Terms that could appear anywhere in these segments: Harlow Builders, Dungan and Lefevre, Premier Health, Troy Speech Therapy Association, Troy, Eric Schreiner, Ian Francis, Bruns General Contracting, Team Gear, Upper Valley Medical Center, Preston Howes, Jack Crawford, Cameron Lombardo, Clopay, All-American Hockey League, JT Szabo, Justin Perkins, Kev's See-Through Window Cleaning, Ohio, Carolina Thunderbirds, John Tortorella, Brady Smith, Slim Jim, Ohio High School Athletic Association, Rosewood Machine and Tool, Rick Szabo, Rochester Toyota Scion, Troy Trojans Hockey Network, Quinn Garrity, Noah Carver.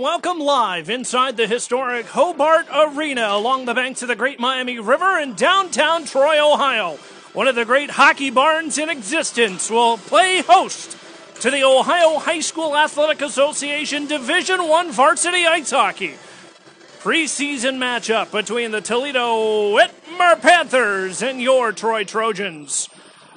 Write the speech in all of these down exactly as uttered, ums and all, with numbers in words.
and welcome live inside the historic Hobart Arena along the banks of the Great Miami River in downtown Troy, Ohio. One of the great hockey barns in existence will play host to the Ohio High School Athletic Association Division One Varsity Ice Hockey. Preseason matchup between the Toledo Whitmer Panthers and your Troy Trojans.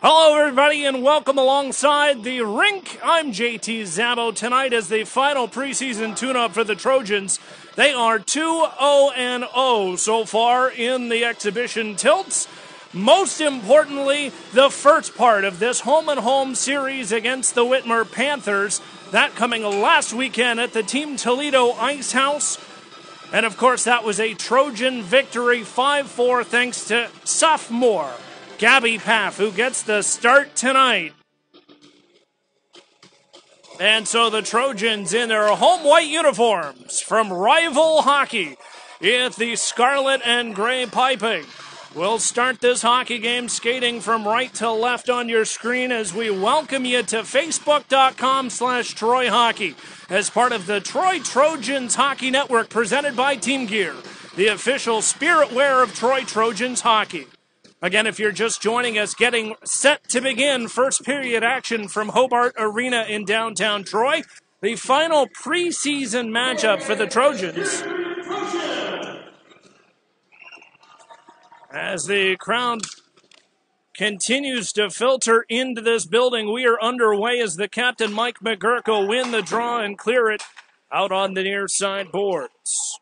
Hello, everybody, and welcome alongside the rink. I'm J T Szabo. Tonight is the final preseason tune-up for the Trojans. They are two oh and oh so far in the exhibition tilts. Most importantly, the first part of this home-and-home series against the Whitmer Panthers, that coming last weekend at the Team Toledo Ice House. And, of course, that was a Trojan victory, five four, thanks to sophomore Gabby Pfaff, who gets the start tonight. And so the Trojans in their home white uniforms from rival hockey with the scarlet and gray piping will start this hockey game skating from right to left on your screen as we welcome you to facebook.com slash Troy Hockey as part of the Troy Trojans Hockey Network presented by Team Gear, the official spirit wear of Troy Trojans Hockey. Again, if you're just joining us, getting set to begin first period action from Hobart Arena in downtown Troy. The final preseason matchup for the Trojans. As the crowd continues to filter into this building, we are underway as the captain, Mike McGurk, will win the draw and clear it out on the near side boards.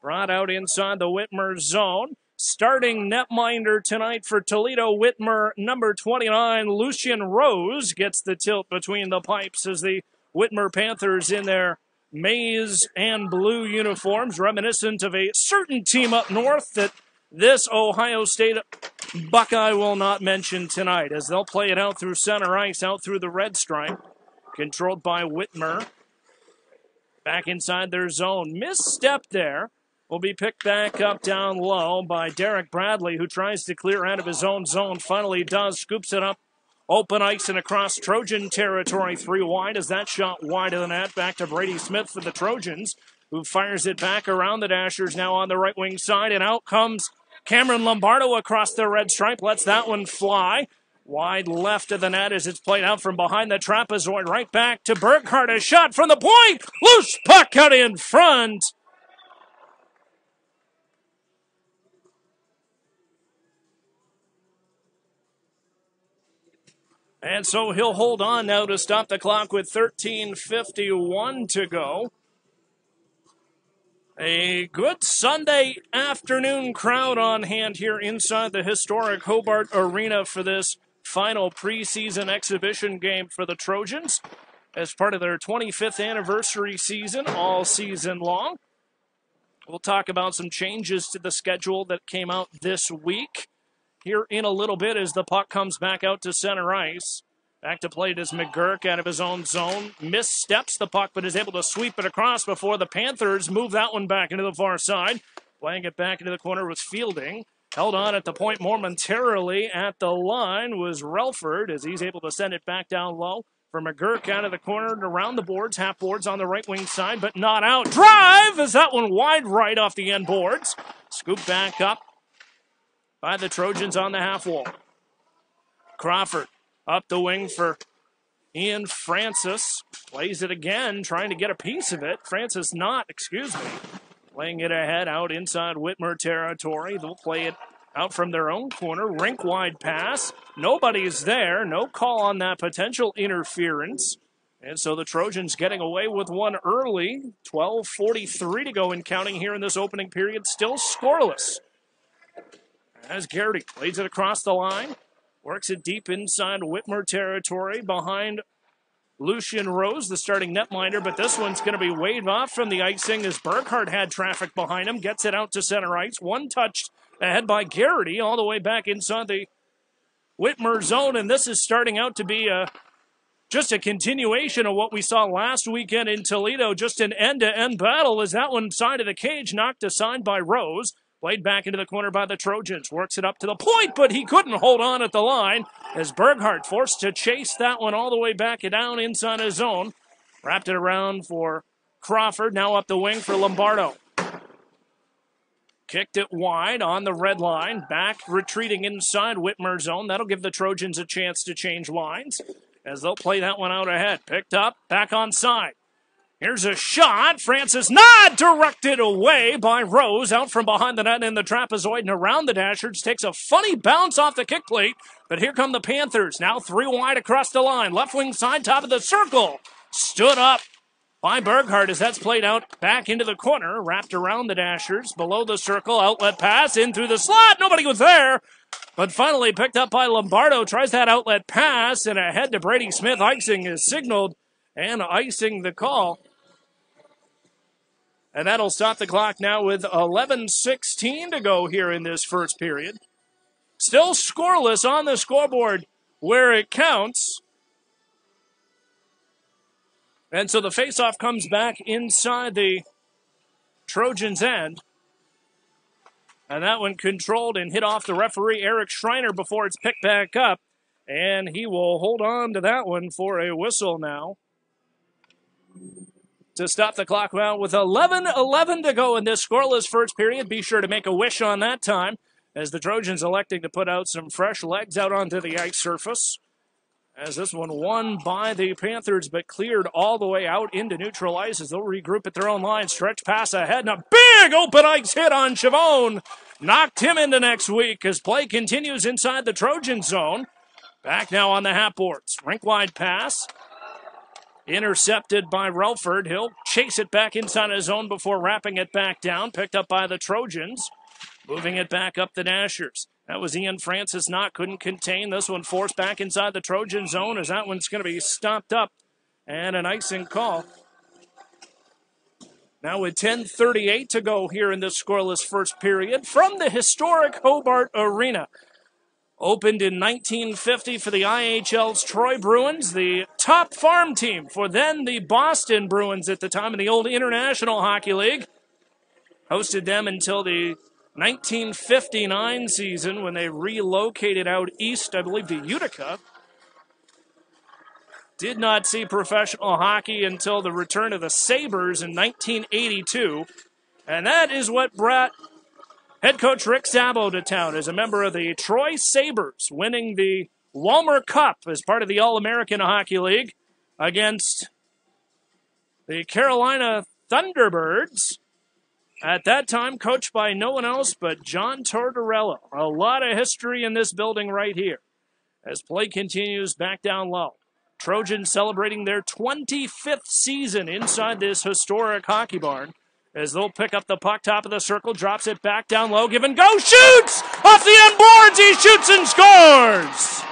Brought out inside the Whitmer zone. Starting netminder tonight for Toledo Whitmer, number twenty-nine, Lucian Rose, gets the tilt between the pipes as the Whitmer Panthers in their maize and blue uniforms, reminiscent of a certain team up north that this Ohio State Buckeye will not mention tonight, as they'll play it out through center ice, out through the red stripe, controlled by Whitmer. Back inside their zone. Misstep there. Will be picked back up down low by Derek Bradley, who tries to clear out of his own zone. Finally does, scoops it up, open ice and across Trojan territory, three wide, as that shot wide of the net. Back to Brady Smith for the Trojans, who fires it back around the Dashers, now on the right wing side, and out comes Cameron Lombardo across the red stripe, lets that one fly. Wide left of the net as it's played out from behind the trapezoid, right back to Burkhardt, a shot from the point, loose puck out in front. And so he'll hold on now to stop the clock with thirteen fifty-one to go. A good Sunday afternoon crowd on hand here inside the historic Hobart Arena for this final preseason exhibition game for the Trojans as part of their twenty-fifth anniversary season, all season long. We'll talk about some changes to the schedule that came out this week here in a little bit as the puck comes back out to center ice. Back to play does McGurk out of his own zone. Missteps the puck, but is able to sweep it across before the Panthers move that one back into the far side. Playing it back into the corner was Fielding. Held on at the point momentarily at the line was Relford as he's able to send it back down low. For McGurk out of the corner and around the boards, half boards on the right wing side, but not out. Drive is that one wide right off the end boards. Scoop back up by the Trojans on the half wall. Crawford up the wing for Ian Francis. Plays it again, trying to get a piece of it. Francis not, excuse me. Playing it ahead out inside Whitmer territory. They'll play it out from their own corner. Rink-wide pass. Nobody's there. No call on that potential interference. And so the Trojans getting away with one early. twelve forty-three to go and counting here in this opening period. Still scoreless. As Garrity plays it across the line, works it deep inside Whitmer territory behind Lucian Rose, the starting netminder, but this one's going to be waved off from the icing as Burkhardt had traffic behind him, gets it out to center ice, one touched ahead by Garrity all the way back inside the Whitmer zone, and this is starting out to be a, just a continuation of what we saw last weekend in Toledo, just an end-to-end battle as that one side of the cage knocked aside by Rose. Played back into the corner by the Trojans. Works it up to the point, but he couldn't hold on at the line as Berghardt forced to chase that one all the way back and down inside his zone. Wrapped it around for Crawford now up the wing for Lombardo. Kicked it wide on the red line. Back retreating inside Whitmer zone. That'll give the Trojans a chance to change lines as they'll play that one out ahead. Picked up, back on side. Here's a shot. Francis not directed away by Rose. Out from behind the net in the trapezoid and around the Dashers. Takes a funny bounce off the kick plate. But here come the Panthers. Now three wide across the line. Left wing side, top of the circle. Stood up by Burkhardt as that's played out back into the corner. Wrapped around the Dashers. Below the circle. Outlet pass in through the slot. Nobody was there. But finally picked up by Lombardo. Tries that outlet pass. And ahead to Brady Smith. Icing is signaled. And icing the call. And that'll stop the clock now with eleven sixteen to go here in this first period. Still scoreless on the scoreboard where it counts. And so the faceoff comes back inside the Trojans' end. And that one controlled and hit off the referee, Eric Schreiner, before it's picked back up. And he will hold on to that one for a whistle now. To stop the clock now with eleven eleven to go in this scoreless first period. Be sure to make a wish on that time as the Trojans electing to put out some fresh legs out onto the ice surface. As this one won by the Panthers but cleared all the way out into neutral ice as they'll regroup at their own line. Stretch pass ahead and a big open ice hit on Chavone. Knocked him into next week as play continues inside the Trojan zone. Back now on the half boards. Rink-wide pass. Intercepted by Relford. He'll chase it back inside his zone before wrapping it back down. Picked up by the Trojans. Moving it back up the Dashers. That was Ian Francis. Not couldn't contain. This one forced back inside the Trojan zone as that one's going to be stopped up. And an icing call. Now with ten thirty-eight to go here in this scoreless first period from the historic Hobart Arena. Opened in nineteen fifty for the I H L's Troy Bruins, the top farm team for then the Boston Bruins at the time in the old International Hockey League. Hosted them until the nineteen fifty-nine season when they relocated out east, I believe, to Utica. Did not see professional hockey until the return of the Sabres in nineteen eighty-two. And that is what brought head coach Rick Szabo to town is a member of the Troy Sabres, winning the Walmer Cup as part of the All-American Hockey League against the Carolina Thunderbirds. At that time, coached by no one else but John Tortorella. A lot of history in this building right here. As play continues back down low. Trojans celebrating their twenty-fifth season inside this historic hockey barn. As they'll pick up the puck, top of the circle, drops it back down low, give and go, shoots! Off the end boards, he shoots and scores!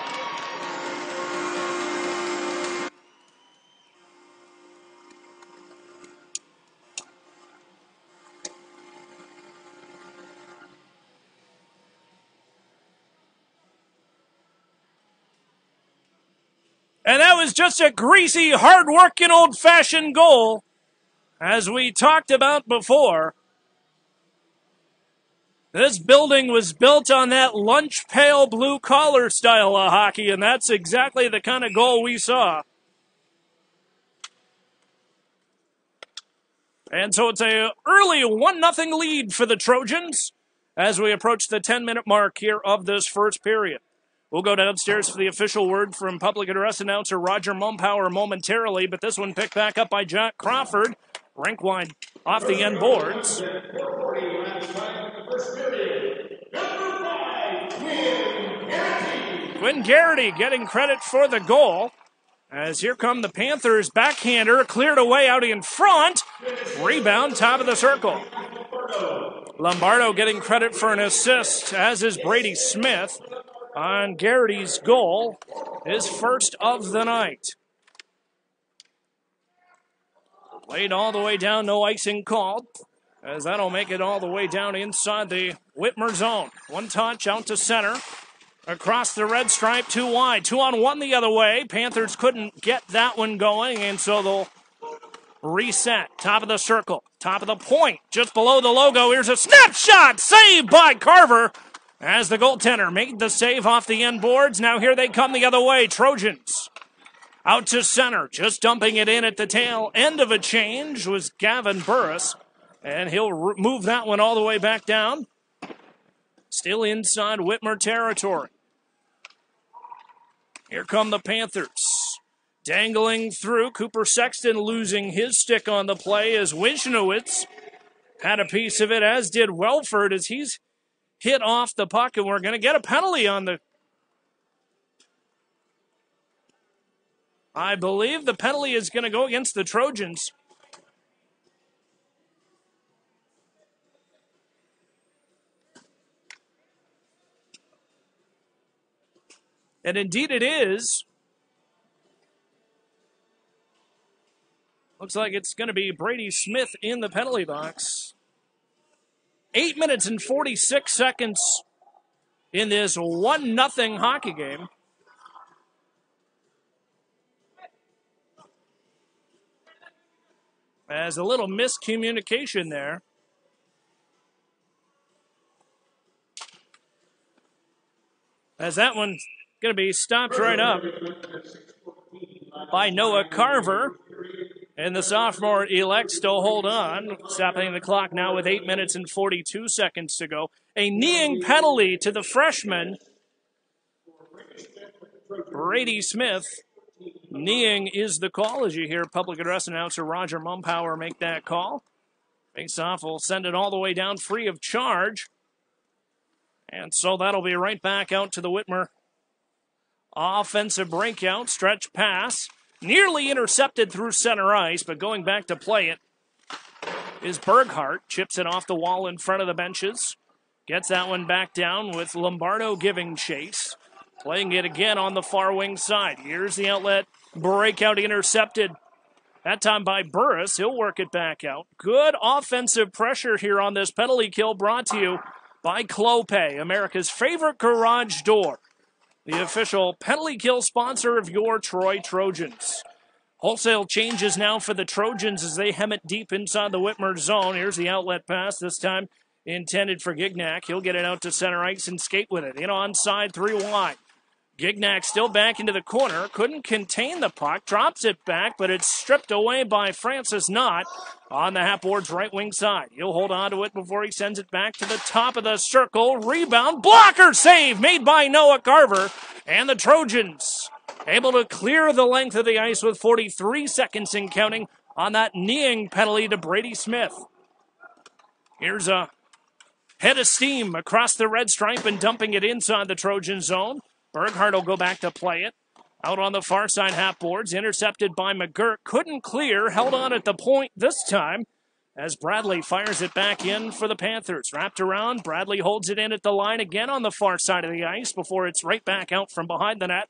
And that was just a greasy, hard-working, old-fashioned goal. As we talked about before, this building was built on that lunch pail blue collar style of hockey, and that's exactly the kind of goal we saw. And so it's an early one nothing lead for the Trojans as we approach the ten minute mark here of this first period. We'll go downstairs for the official word from public address announcer Roger Mumpower momentarily, but this one picked back up by Jack Crawford. Rink wide off the end boards. Quinn Garrity getting credit for the goal. As here come the Panthers backhander, cleared away out in front. Rebound, top of the circle. Lombardo getting credit for an assist, as is Brady Smith on Garrity's goal, his first of the night. Played all the way down, no icing called, as that'll make it all the way down inside the Whitmer zone. One touch out to center, across the red stripe, two wide. Two on one the other way. Panthers couldn't get that one going, and so they'll reset. Top of the circle, top of the point, just below the logo. Here's a snapshot, saved by Carver, as the goaltender made the save off the end boards. Now here they come the other way, Trojans. Out to center, just dumping it in at the tail end of a change was Gavin Burris, and he'll move that one all the way back down. Still inside Whitmer territory. Here come the Panthers. Dangling through, Cooper Sexton losing his stick on the play as Wisniewicz had a piece of it, as did Relford, as he's hit off the puck, and we're going to get a penalty on the... I believe the penalty is going to go against the Trojans. And indeed it is. Looks like it's going to be Brady Smith in the penalty box. Eight minutes and forty-six seconds in this one nothing hockey game. As a little miscommunication there. As that one's going to be stopped right up by Noah Carver. And the sophomore elects to hold on, stopping the clock now with eight minutes and forty-two seconds to go. A kneeing penalty to the freshman, Brady Smith. Kneeing is the call, as you hear public address announcer Roger Mumpower make that call. Faceoff will send it all the way down free of charge. And so that'll be right back out to the Whitmer offensive breakout, stretch pass. Nearly intercepted through center ice, but going back to play it is Berghardt. Chips it off the wall in front of the benches. Gets that one back down with Lombardo giving chase. Playing it again on the far wing side. Here's the outlet. Breakout intercepted. That time by Burris. He'll work it back out. Good offensive pressure here on this penalty kill, brought to you by Clopay, America's favorite garage door. The official penalty kill sponsor of your Troy Trojans. Wholesale changes now for the Trojans as they hem it deep inside the Whitmer zone. Here's the outlet pass, this time intended for Gignac. He'll get it out to center ice and skate with it. In onside, three wide. Gignac still back into the corner. Couldn't contain the puck. Drops it back, but it's stripped away by Francis Knott on the half board's right wing side. He'll hold on to it before he sends it back to the top of the circle. Rebound. Blocker save made by Noah Carver. And the Trojans able to clear the length of the ice with forty-three seconds in counting on that kneeing penalty to Brady Smith. Here's a head of steam across the red stripe and dumping it inside the Trojan zone. Berghardt will go back to play it. Out on the far side half boards, intercepted by McGurk. Couldn't clear, held on at the point this time as Bradley fires it back in for the Panthers. Wrapped around, Bradley holds it in at the line again on the far side of the ice before it's right back out from behind the net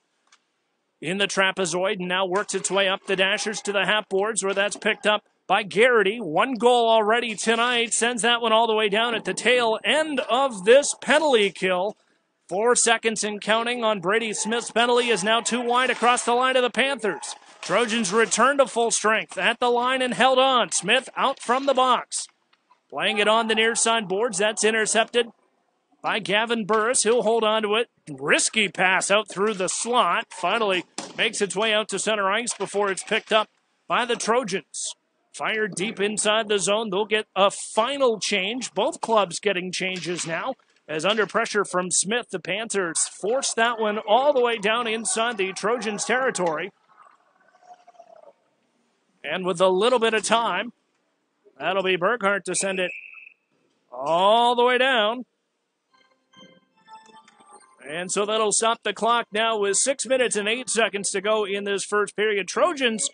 in the trapezoid, and now works its way up the dashers to the half boards, where that's picked up by Garrity. One goal already tonight. Sends that one all the way down at the tail end of this penalty kill. Four seconds in counting on Brady Smith's penalty is now too wide across the line of the Panthers. Trojans return to full strength at the line and held on. Smith out from the box. Playing it on the near side boards. That's intercepted by Gavin Burris. He'll hold on to it. Risky pass out through the slot. Finally makes its way out to center ice before it's picked up by the Trojans. Fired deep inside the zone. They'll get a final change. Both clubs getting changes now. As under pressure from Smith, the Panthers force that one all the way down inside the Trojans' territory. And with a little bit of time, that'll be Burkhardt to send it all the way down. And so that'll stop the clock now with six minutes and eight seconds to go in this first period. Trojans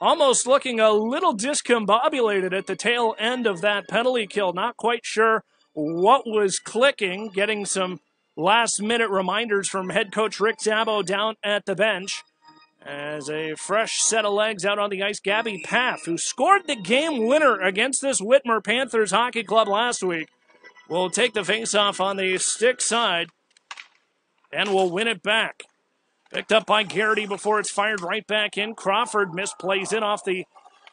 almost looking a little discombobulated at the tail end of that penalty kill. Not quite sure what was clicking, getting some last-minute reminders from head coach Rick Szabo down at the bench. As a fresh set of legs out on the ice, Gabby Pfaff, who scored the game winner against this Whitmer Panthers Hockey Club last week, will take the faceoff on the stick side and will win it back. Picked up by Garrity before it's fired right back in. Crawford misplays it off the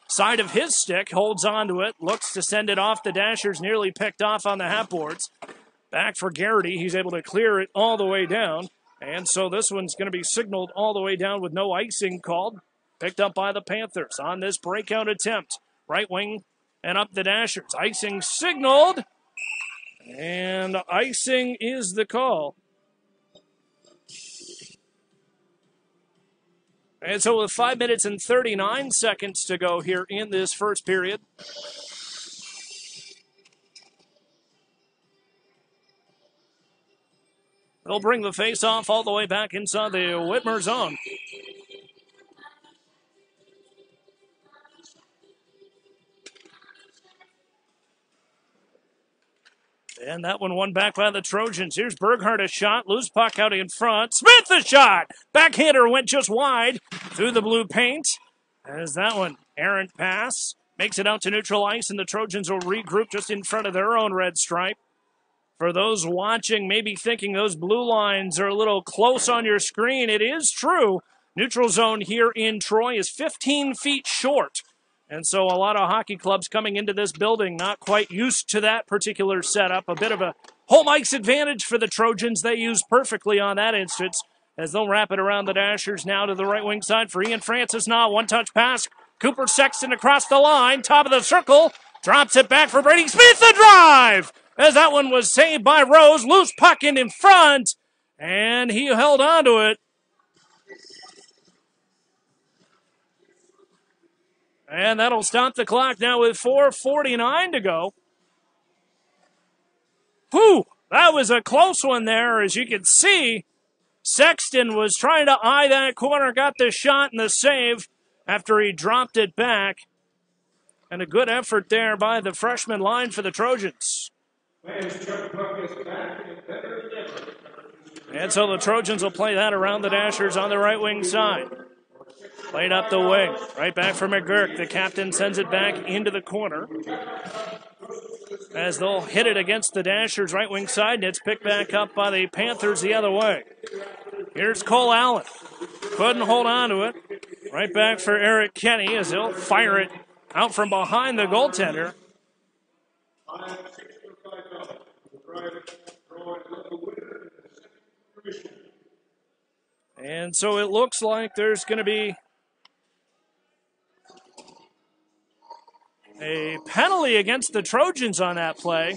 side of his stick, holds on to it, looks to send it off the dashers, nearly picked off on the half boards. Back for Garrity. He's able to clear it all the way down. And so this one's going to be signaled all the way down with no icing called. Picked up by the Panthers on this breakout attempt. Right wing and up the Dashers. Icing signaled. And icing is the call. And so with five minutes and thirty-nine seconds to go here in this first period. It'll bring the face-off all the way back inside the Whitmer zone. And that one won back by the Trojans. Here's Berghardt, a shot. Loose puck out in front. Smith, a shot! Backhander went just wide through the blue paint. As that one, errant pass. Makes it out to neutral ice, and the Trojans will regroup just in front of their own red stripe. For those watching, maybe thinking those blue lines are a little close on your screen, it is true. Neutral zone here in Troy is fifteen feet short. And so a lot of hockey clubs coming into this building not quite used to that particular setup. A bit of a home ice advantage for the Trojans. They use perfectly on that instance as they'll wrap it around the Dashers now to the right wing side for Ian Francis. Now one-touch pass. Cooper Sexton across the line. Top of the circle. Drops it back for Brady Smith. The drive! As that one was saved by Rose. Loose puck in in front. And he held on to it. And that'll stop the clock now with four forty-nine to go. Whew, that was a close one there. As you can see, Sexton was trying to eye that corner, got the shot and the save after he dropped it back. And a good effort there by the freshman line for the Trojans. And so the Trojans will play that around the Dashers on the right wing side. Played up the wing. Right back for McGurk. The captain sends it back into the corner. As they'll hit it against the Dashers' right wing side, and it's picked back up by the Panthers the other way. Here's Cole Allen. Couldn't hold on to it. Right back for Eric Kenny as he'll fire it out from behind the goaltender. And so it looks like there's going to be a penalty against the Trojans on that play.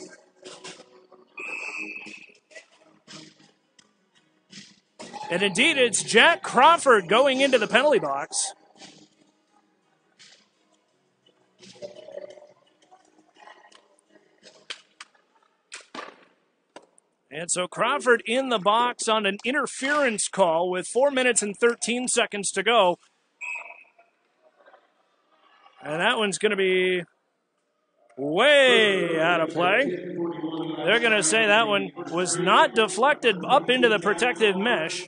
And indeed, it's Jack Crawford going into the penalty box. And so Crawford in the box on an interference call with four minutes and thirteen seconds to go. And that one's going to be way out of play. They're going to say that one was not deflected up into the protective mesh.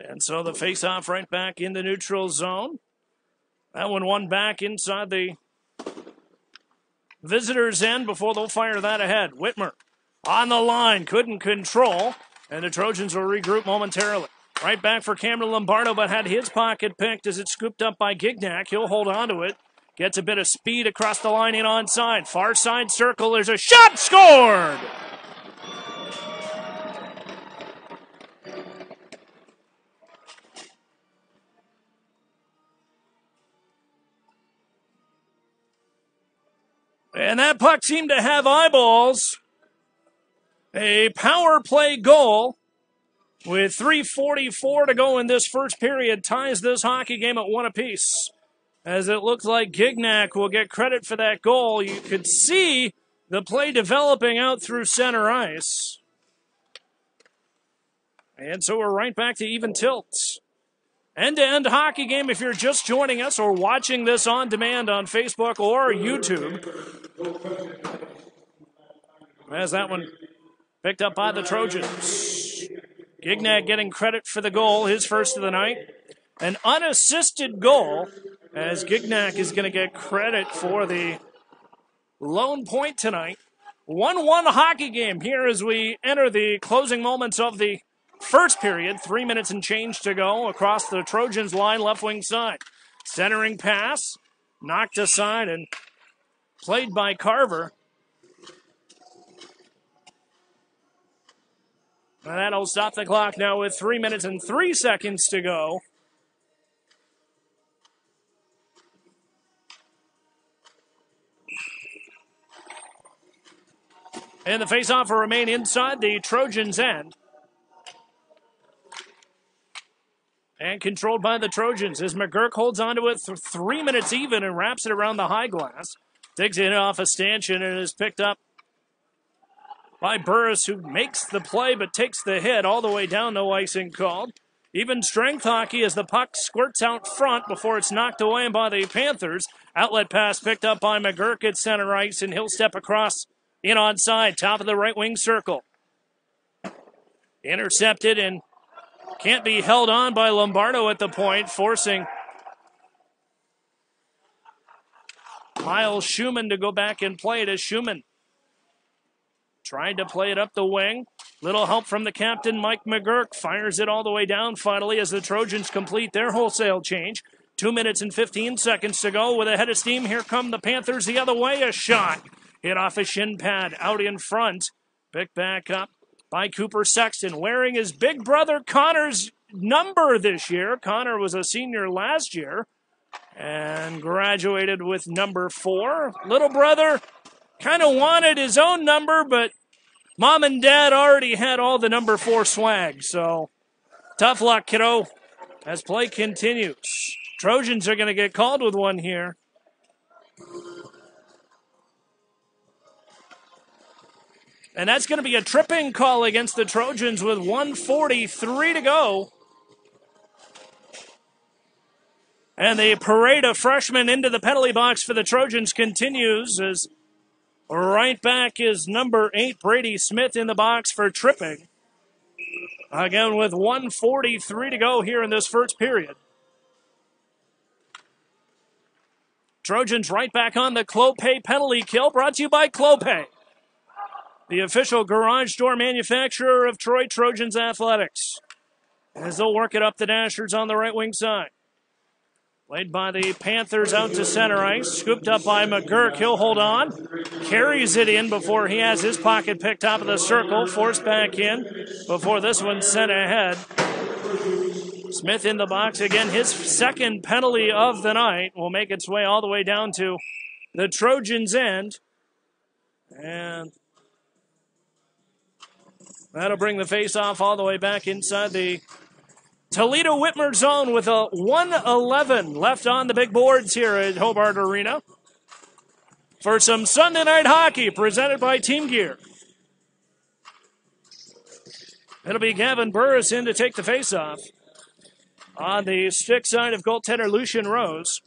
And so the face-off right back in the neutral zone. That one won back inside the visitors' end before they'll fire that ahead. Whitmer on the line, couldn't control, and the Trojans will regroup momentarily. Right back for Cameron Lombardo, but had his pocket picked as it's scooped up by Gignac. He'll hold on to it. Gets a bit of speed across the line in onside. Far side circle, there's a shot, scored! And that puck seemed to have eyeballs. A power play goal with three forty-four to go in this first period ties this hockey game at one apiece. As it looks like Gignac will get credit for that goal. You could see the play developing out through center ice. And so we're right back to even tilts. End-to-end hockey game if you're just joining us or watching this on demand on Facebook or YouTube. As that one picked up by the Trojans. Gignac getting credit for the goal, his first of the night. An unassisted goal as Gignac is going to get credit for the lone point tonight. one one hockey game here as we enter the closing moments of the first period. Three minutes and change to go across the Trojans line, left wing side. Centering pass, knocked aside and played by Carver. And that'll stop the clock now with three minutes and three seconds to go. And the faceoff will remain inside the Trojans' end. And controlled by the Trojans as McGurk holds onto it for three minutes even and wraps it around the high glass. Digs it off a stanchion and is picked up by Burris, who makes the play but takes the hit all the way down. No icing called. Even strength hockey as the puck squirts out front before it's knocked away by the Panthers. Outlet pass picked up by McGurk at center ice, and he'll step across. In onside, top of the right wing circle. Intercepted and can't be held on by Lombardo at the point, forcing Miles Schumann to go back and play it as Schumann tried to play it up the wing. Little help from the captain, Mike McGurk, fires it all the way down finally as the Trojans complete their wholesale change. Two minutes and fifteen seconds to go with a head of steam. Here come the Panthers the other way, a shot. Hit off a shin pad out in front. Picked back up by Cooper Sexton, wearing his big brother Connor's number this year. Connor was a senior last year and graduated with number four. Little brother kind of wanted his own number, but mom and dad already had all the number four swag. So tough luck, kiddo, as play continues. Trojans are going to get called with one here. And that's going to be a tripping call against the Trojans with one forty-three to go. And the parade of freshmen into the penalty box for the Trojans continues as right back is number eight, Brady Smith, in the box for tripping. Again, with one forty-three to go here in this first period. Trojans right back on the Clopay penalty kill, brought to you by Clopay, the official garage door manufacturer of Troy Trojans Athletics. As they'll work it up the Dashers on the right wing side. Played by the Panthers out to center ice. Scooped up by McGurk. He'll hold on. Carries it in before he has his pocket picked top of the circle. Forced back in before this one's sent ahead. Smith in the box again. His second penalty of the night will make its way all the way down to the Trojans' end. And that'll bring the faceoff all the way back inside the Toledo Whitmer zone with a one eleven left on the big boards here at Hobart Arena for some Sunday night hockey presented by Team Gear. It'll be Gavin Burris in to take the faceoff on the stick side of goaltender Lucian Rose.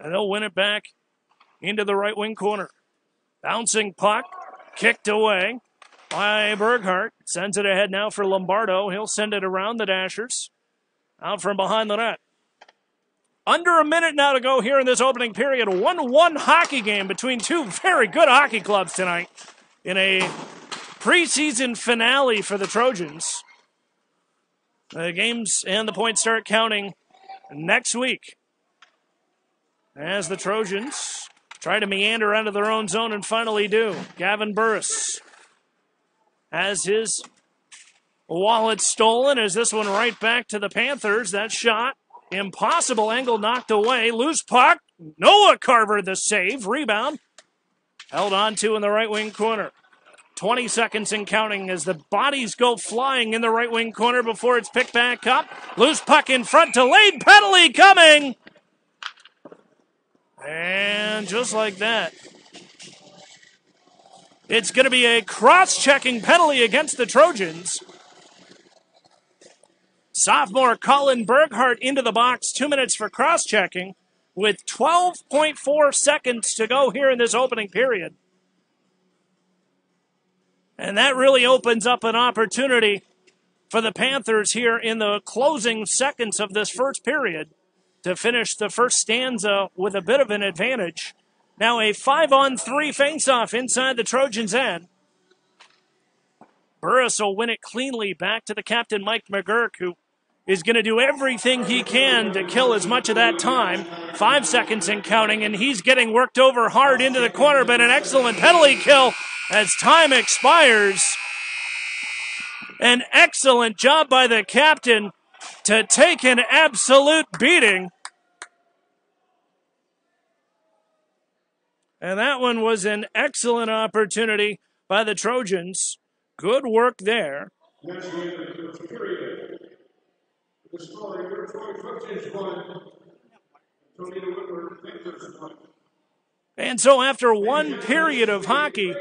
And they'll win it back into the right wing corner. Bouncing puck, kicked away by Burkhardt. Sends it ahead now for Lombardo. He'll send it around the Dashers. Out from behind the net. Under a minute now to go here in this opening period. one one hockey game between two very good hockey clubs tonight in a preseason finale for the Trojans. The games and the points start counting next week as the Trojans try to meander out of their own zone and finally do. Gavin Burris has his wallet stolen as this one right back to the Panthers. That shot, impossible angle knocked away. Loose puck. Noah Carver the save. Rebound. Held on to in the right wing corner. twenty seconds and counting as the bodies go flying in the right wing corner before it's picked back up. Loose puck in front. Delayed penalty coming. And just like that, it's going to be a cross-checking penalty against the Trojans. Sophomore Colin Berghardt into the box, two minutes for cross-checking, with twelve point four seconds to go here in this opening period. And that really opens up an opportunity for the Panthers here in the closing seconds of this first period to finish the first stanza with a bit of an advantage. Now a five on three faceoff inside the Trojans' end. Burris will win it cleanly back to the captain, Mike McGurk, who is going to do everything he can to kill as much of that time. Five seconds and counting, and he's getting worked over hard into the corner, but an excellent penalty kill as time expires. An excellent job by the captain to take an absolute beating. And that one was an excellent opportunity by the Trojans. Good work there. And so after one period of hockey,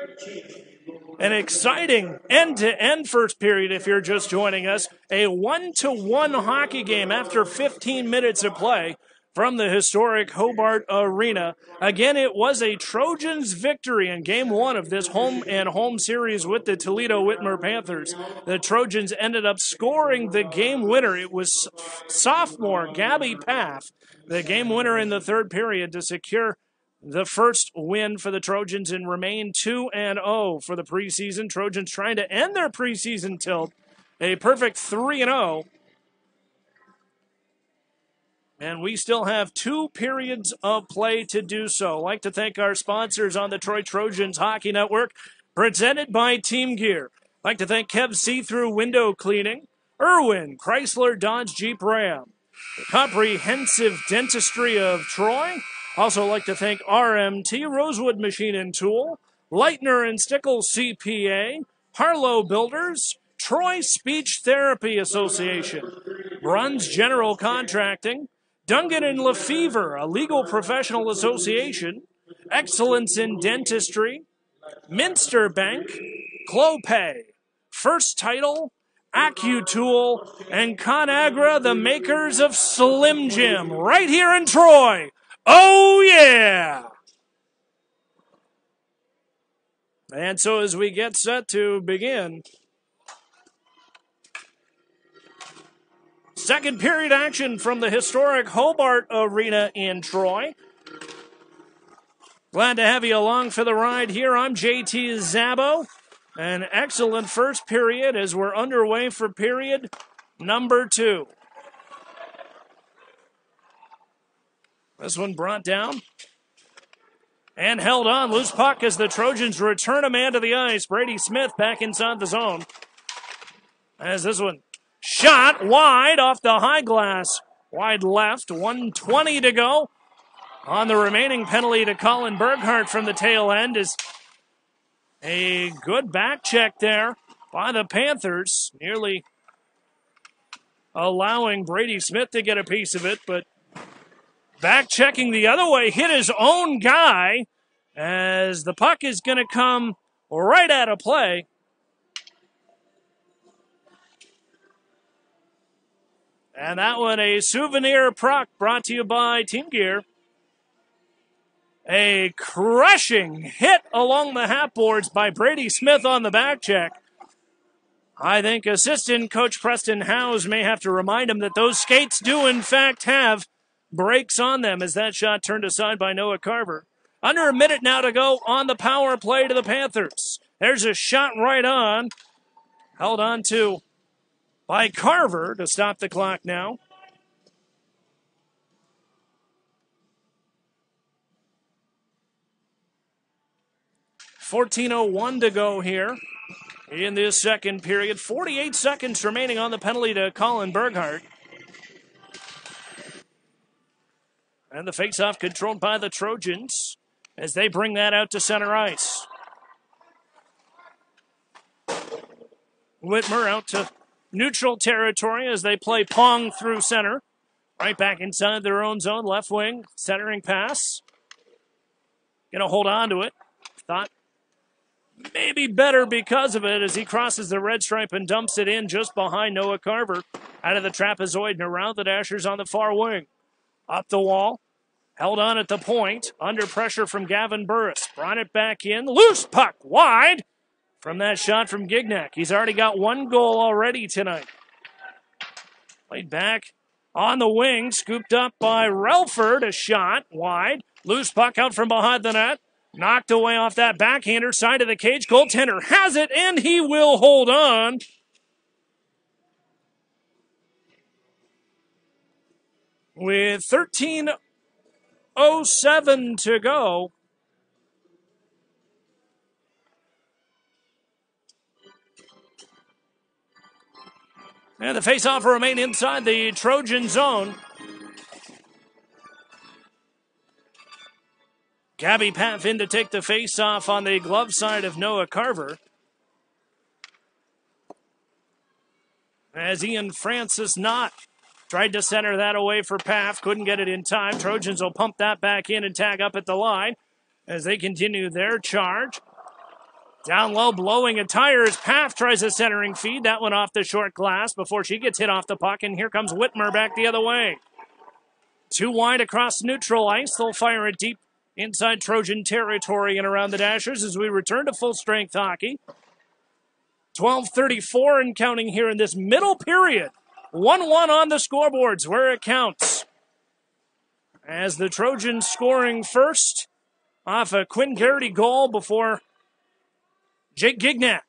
an exciting end-to-end first period if you're just joining us, a one to one hockey game after fifteen minutes of play from the historic Hobart Arena. Again, it was a Trojans victory in game one of this home and home series with the Toledo Whitmer Panthers. The Trojans ended up scoring the game winner. It was sophomore Gabby Pfaff, the game winner in the third period, to secure the first win for the Trojans and remain two and oh for the preseason. Trojans trying to end their preseason tilt, a perfect three and oh. And we still have two periods of play to do so. I'd like to thank our sponsors on the Troy Trojans Hockey Network, presented by Team Gear. I'd like to thank Kev See-Through Window Cleaning, Irwin, Chrysler, Dodge, Jeep, Ram, the Comprehensive Dentistry of Troy. Also like to thank R M T, Rosewood Machine and Tool, Lightner and Stickle C P A, Harlow Builders, Troy Speech Therapy Association, Bruns General Contracting, Dungan and Lefevre, a legal professional association, Excellence in Dentistry, Minster Bank, Clopay, First Title, AccuTool, and ConAgra, the makers of Slim Jim, right here in Troy. Oh, yeah! And so as we get set to begin, second period action from the historic Hobart Arena in Troy. Glad to have you along for the ride here. I'm J T Szabo. An excellent first period as we're underway for period number two. This one brought down and held on. Loose puck as the Trojans return a man to the ice. Brady Smith back inside the zone. As this one shot wide off the high glass. Wide left, one twenty to go. On the remaining penalty to Colin Berghardt from the tail end is a good back check there by the Panthers. Nearly allowing Brady Smith to get a piece of it, but back checking the other way, hit his own guy as the puck is going to come right out of play. And that one, a souvenir proc brought to you by Team Gear. A crushing hit along the half boards by Brady Smith on the back check. I think assistant coach Preston Howes may have to remind him that those skates do, in fact, have breaks on them as that shot turned aside by Noah Carver. Under a minute now to go on the power play to the Panthers. There's a shot right on. Held on to by Carver to stop the clock now. fourteen oh one to go here in this second period. forty-eight seconds remaining on the penalty to Colin Berghardt. And the faceoff controlled by the Trojans as they bring that out to center ice. Whitmer out to neutral territory as they play pong through center. Right back inside their own zone. Left wing, centering pass. Going to hold on to it. Thought maybe better because of it as he crosses the red stripe and dumps it in just behind Noah Carver. Out of the trapezoid and around the Dashers on the far wing. Up the wall. Held on at the point. Under pressure from Gavin Burris. Brought it back in. Loose puck wide from that shot from Gignac. He's already got one goal already tonight. Played back on the wing. Scooped up by Relford. A shot wide. Loose puck out from behind the net. Knocked away off that backhander, side of the cage. Goaltender has it, and he will hold on. With thirteen oh seven to go. And the faceoff will remain inside the Trojan zone. Gabby Pfaff in to take the faceoff on the glove side of Noah Carver. As Ian Francis not tried to center that away for Pfaff, couldn't get it in time. Trojans will pump that back in and tag up at the line as they continue their charge. Down low, blowing a tire as Pfaff tries a centering feed. That one off the short glass before she gets hit off the puck, and here comes Whitmer back the other way. Too wide across neutral ice. They'll fire it deep inside Trojan territory and around the Dashers as we return to full-strength hockey. twelve thirty-four and counting here in this middle period. one one on the scoreboards where it counts. As the Trojans scoring first off a Quinn Garrity goal before Jake Gignac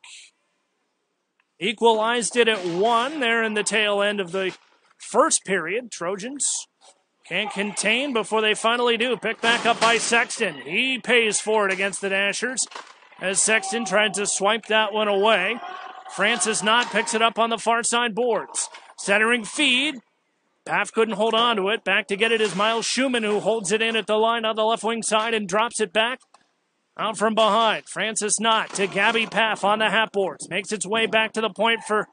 equalized it at one there in the tail end of the first period. Trojans can't contain before they finally do. Picked back up by Sexton. He pays for it against the Dashers as Sexton tried to swipe that one away. Francis Knott picks it up on the far side boards. Centering feed. Pfaff couldn't hold on to it. Back to get it is Miles Schumann, who holds it in at the line on the left wing side and drops it back. Out from behind, Francis Knott to Gabby Pfaff on the half boards. Makes its way back to the point for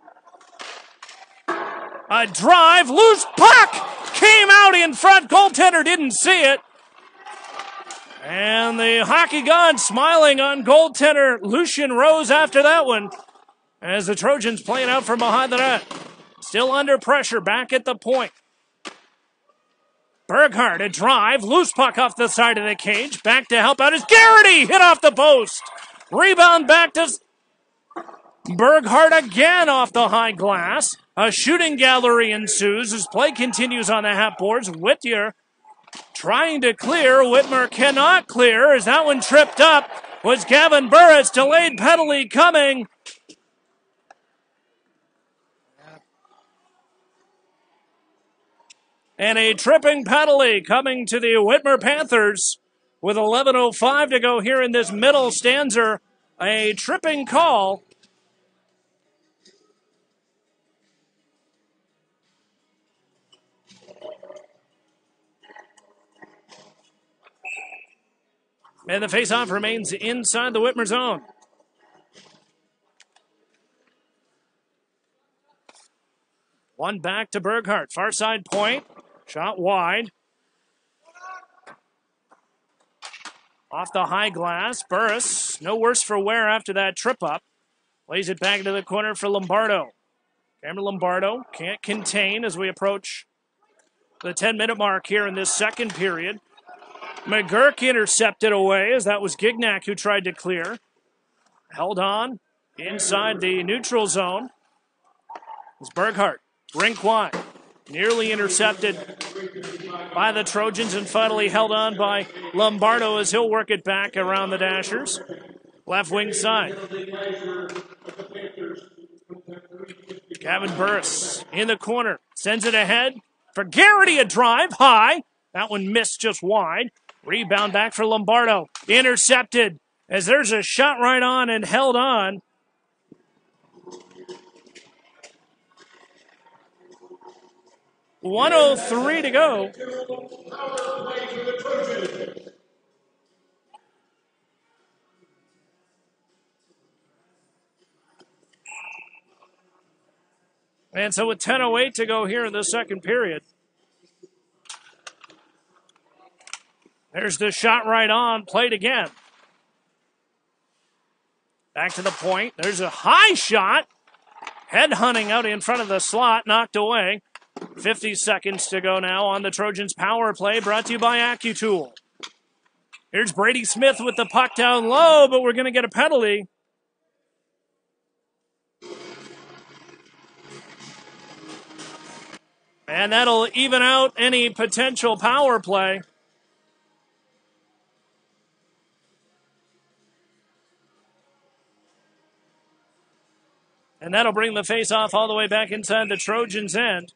a drive. Loose puck came out in front. Goaltender didn't see it. And the hockey god smiling on goaltender Lucian Rose after that one as the Trojans playing out from behind the net. Still under pressure back at the point. Burkhardt, a drive, loose puck off the side of the cage, back to help out is Garrity, hit off the post. Rebound back to Burkhardt again off the high glass. A shooting gallery ensues as play continues on the half boards. Whittier trying to clear. Whitmer cannot clear as that one tripped up was Gavin Burris. Delayed penalty coming. And a tripping penalty coming to the Whitmer Panthers with eleven oh five to go here in this middle stanza. A tripping call. And the faceoff remains inside the Whitmer zone. One back to Burkhardt. Far side point. Shot wide. Off the high glass. Burris, no worse for wear after that trip up. Lays it back into the corner for Lombardo. Cameron Lombardo can't contain as we approach the ten-minute mark here in this second period. McGurk intercepted away as that was Gignac who tried to clear. Held on inside the neutral zone. It's Burkhardt. Rink wide. Nearly intercepted by the Trojans and finally held on by Lombardo as he'll work it back around the Dashers. Left wing side. Gavin Burris in the corner. Sends it ahead for Garrity. A drive high. That one missed just wide. Rebound back for Lombardo. Intercepted as there's a shot right on and held on. one oh three to go. And so with ten oh eight to go here in the second period. There's the shot right on, played again. Back to the point. There's a high shot. Headhunting out in front of the slot, knocked away. fifty seconds to go now on the Trojans' power play, brought to you by AccuTool. Here's Brady Smith with the puck down low, but we're going to get a penalty. And that'll even out any potential power play. And that'll bring the faceoff all the way back inside the Trojans' end.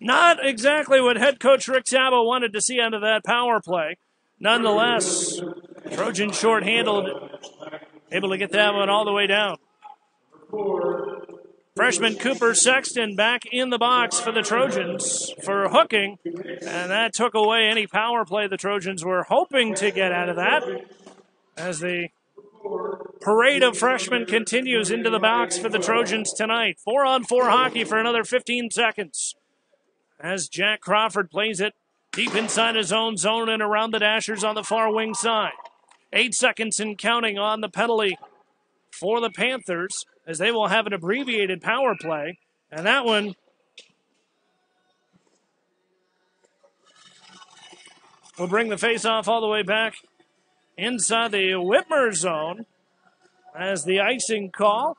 Not exactly what head coach Rick Szabo wanted to see out of that power play. Nonetheless, Trojans short-handled, able to get that one all the way down. Freshman Cooper Sexton back in the box for the Trojans for hooking, and that took away any power play the Trojans were hoping to get out of that. As the parade of freshmen continues into the box for the Trojans tonight. Four-on-four hockey for another fifteen seconds. As Jack Crawford plays it deep inside his own zone and around the Dashers on the far wing side. Eight seconds in counting on the penalty for the Panthers, as they will have an abbreviated power play. And that one will bring the faceoff all the way back inside the Whitmer zone, as the icing call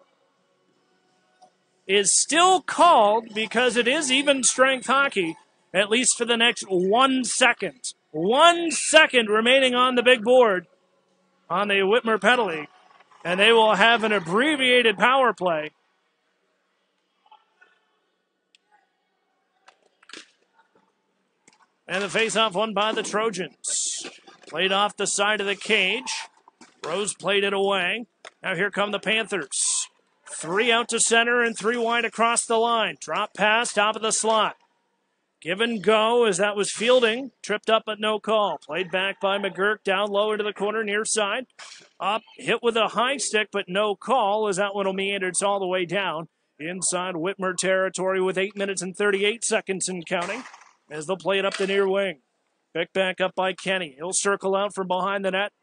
is still called because it is even strength hockey, at least for the next one second. One second remaining on the big board on the Whitmer penalty. And they will have an abbreviated power play. And the faceoff won by the Trojans. Played off the side of the cage. Rose played it away. Now here come the Panthers. Three out to center and three wide across the line. Drop pass, top of the slot. Give and go as that was Fielding. Tripped up but no call. Played back by McGurk down low into the corner near side. Up, hit with a high stick but no call as that one will meander all the way down inside Whitmer territory with eight minutes and thirty-eight seconds in counting as they'll play it up the near wing. Picked back up by Kenny. He'll circle out from behind the net.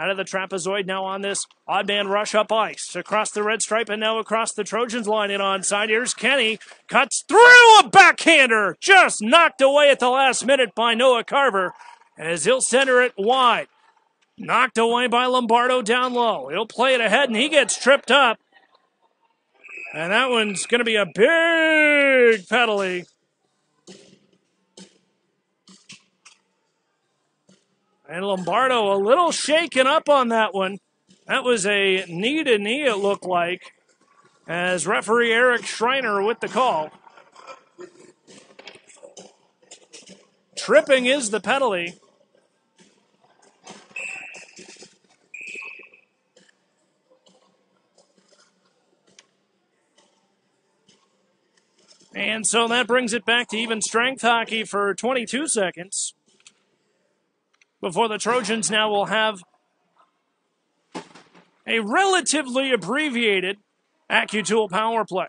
Out of the trapezoid now on this odd man rush up ice. Across the red stripe and now across the Trojans line in onside. Here's Kenny. Cuts through a backhander. Just knocked away at the last minute by Noah Carver as he'll center it wide. Knocked away by Lombardo down low. He'll play it ahead and he gets tripped up. And that one's going to be a big penalty. And Lombardo a little shaken up on that one. That was a knee-to-knee, it looked like, as referee Eric Schreiner with the call. Tripping is the penalty. And so that brings it back to even strength hockey for twenty-two seconds. Before the Trojans now will have a relatively abbreviated AccuTool power play.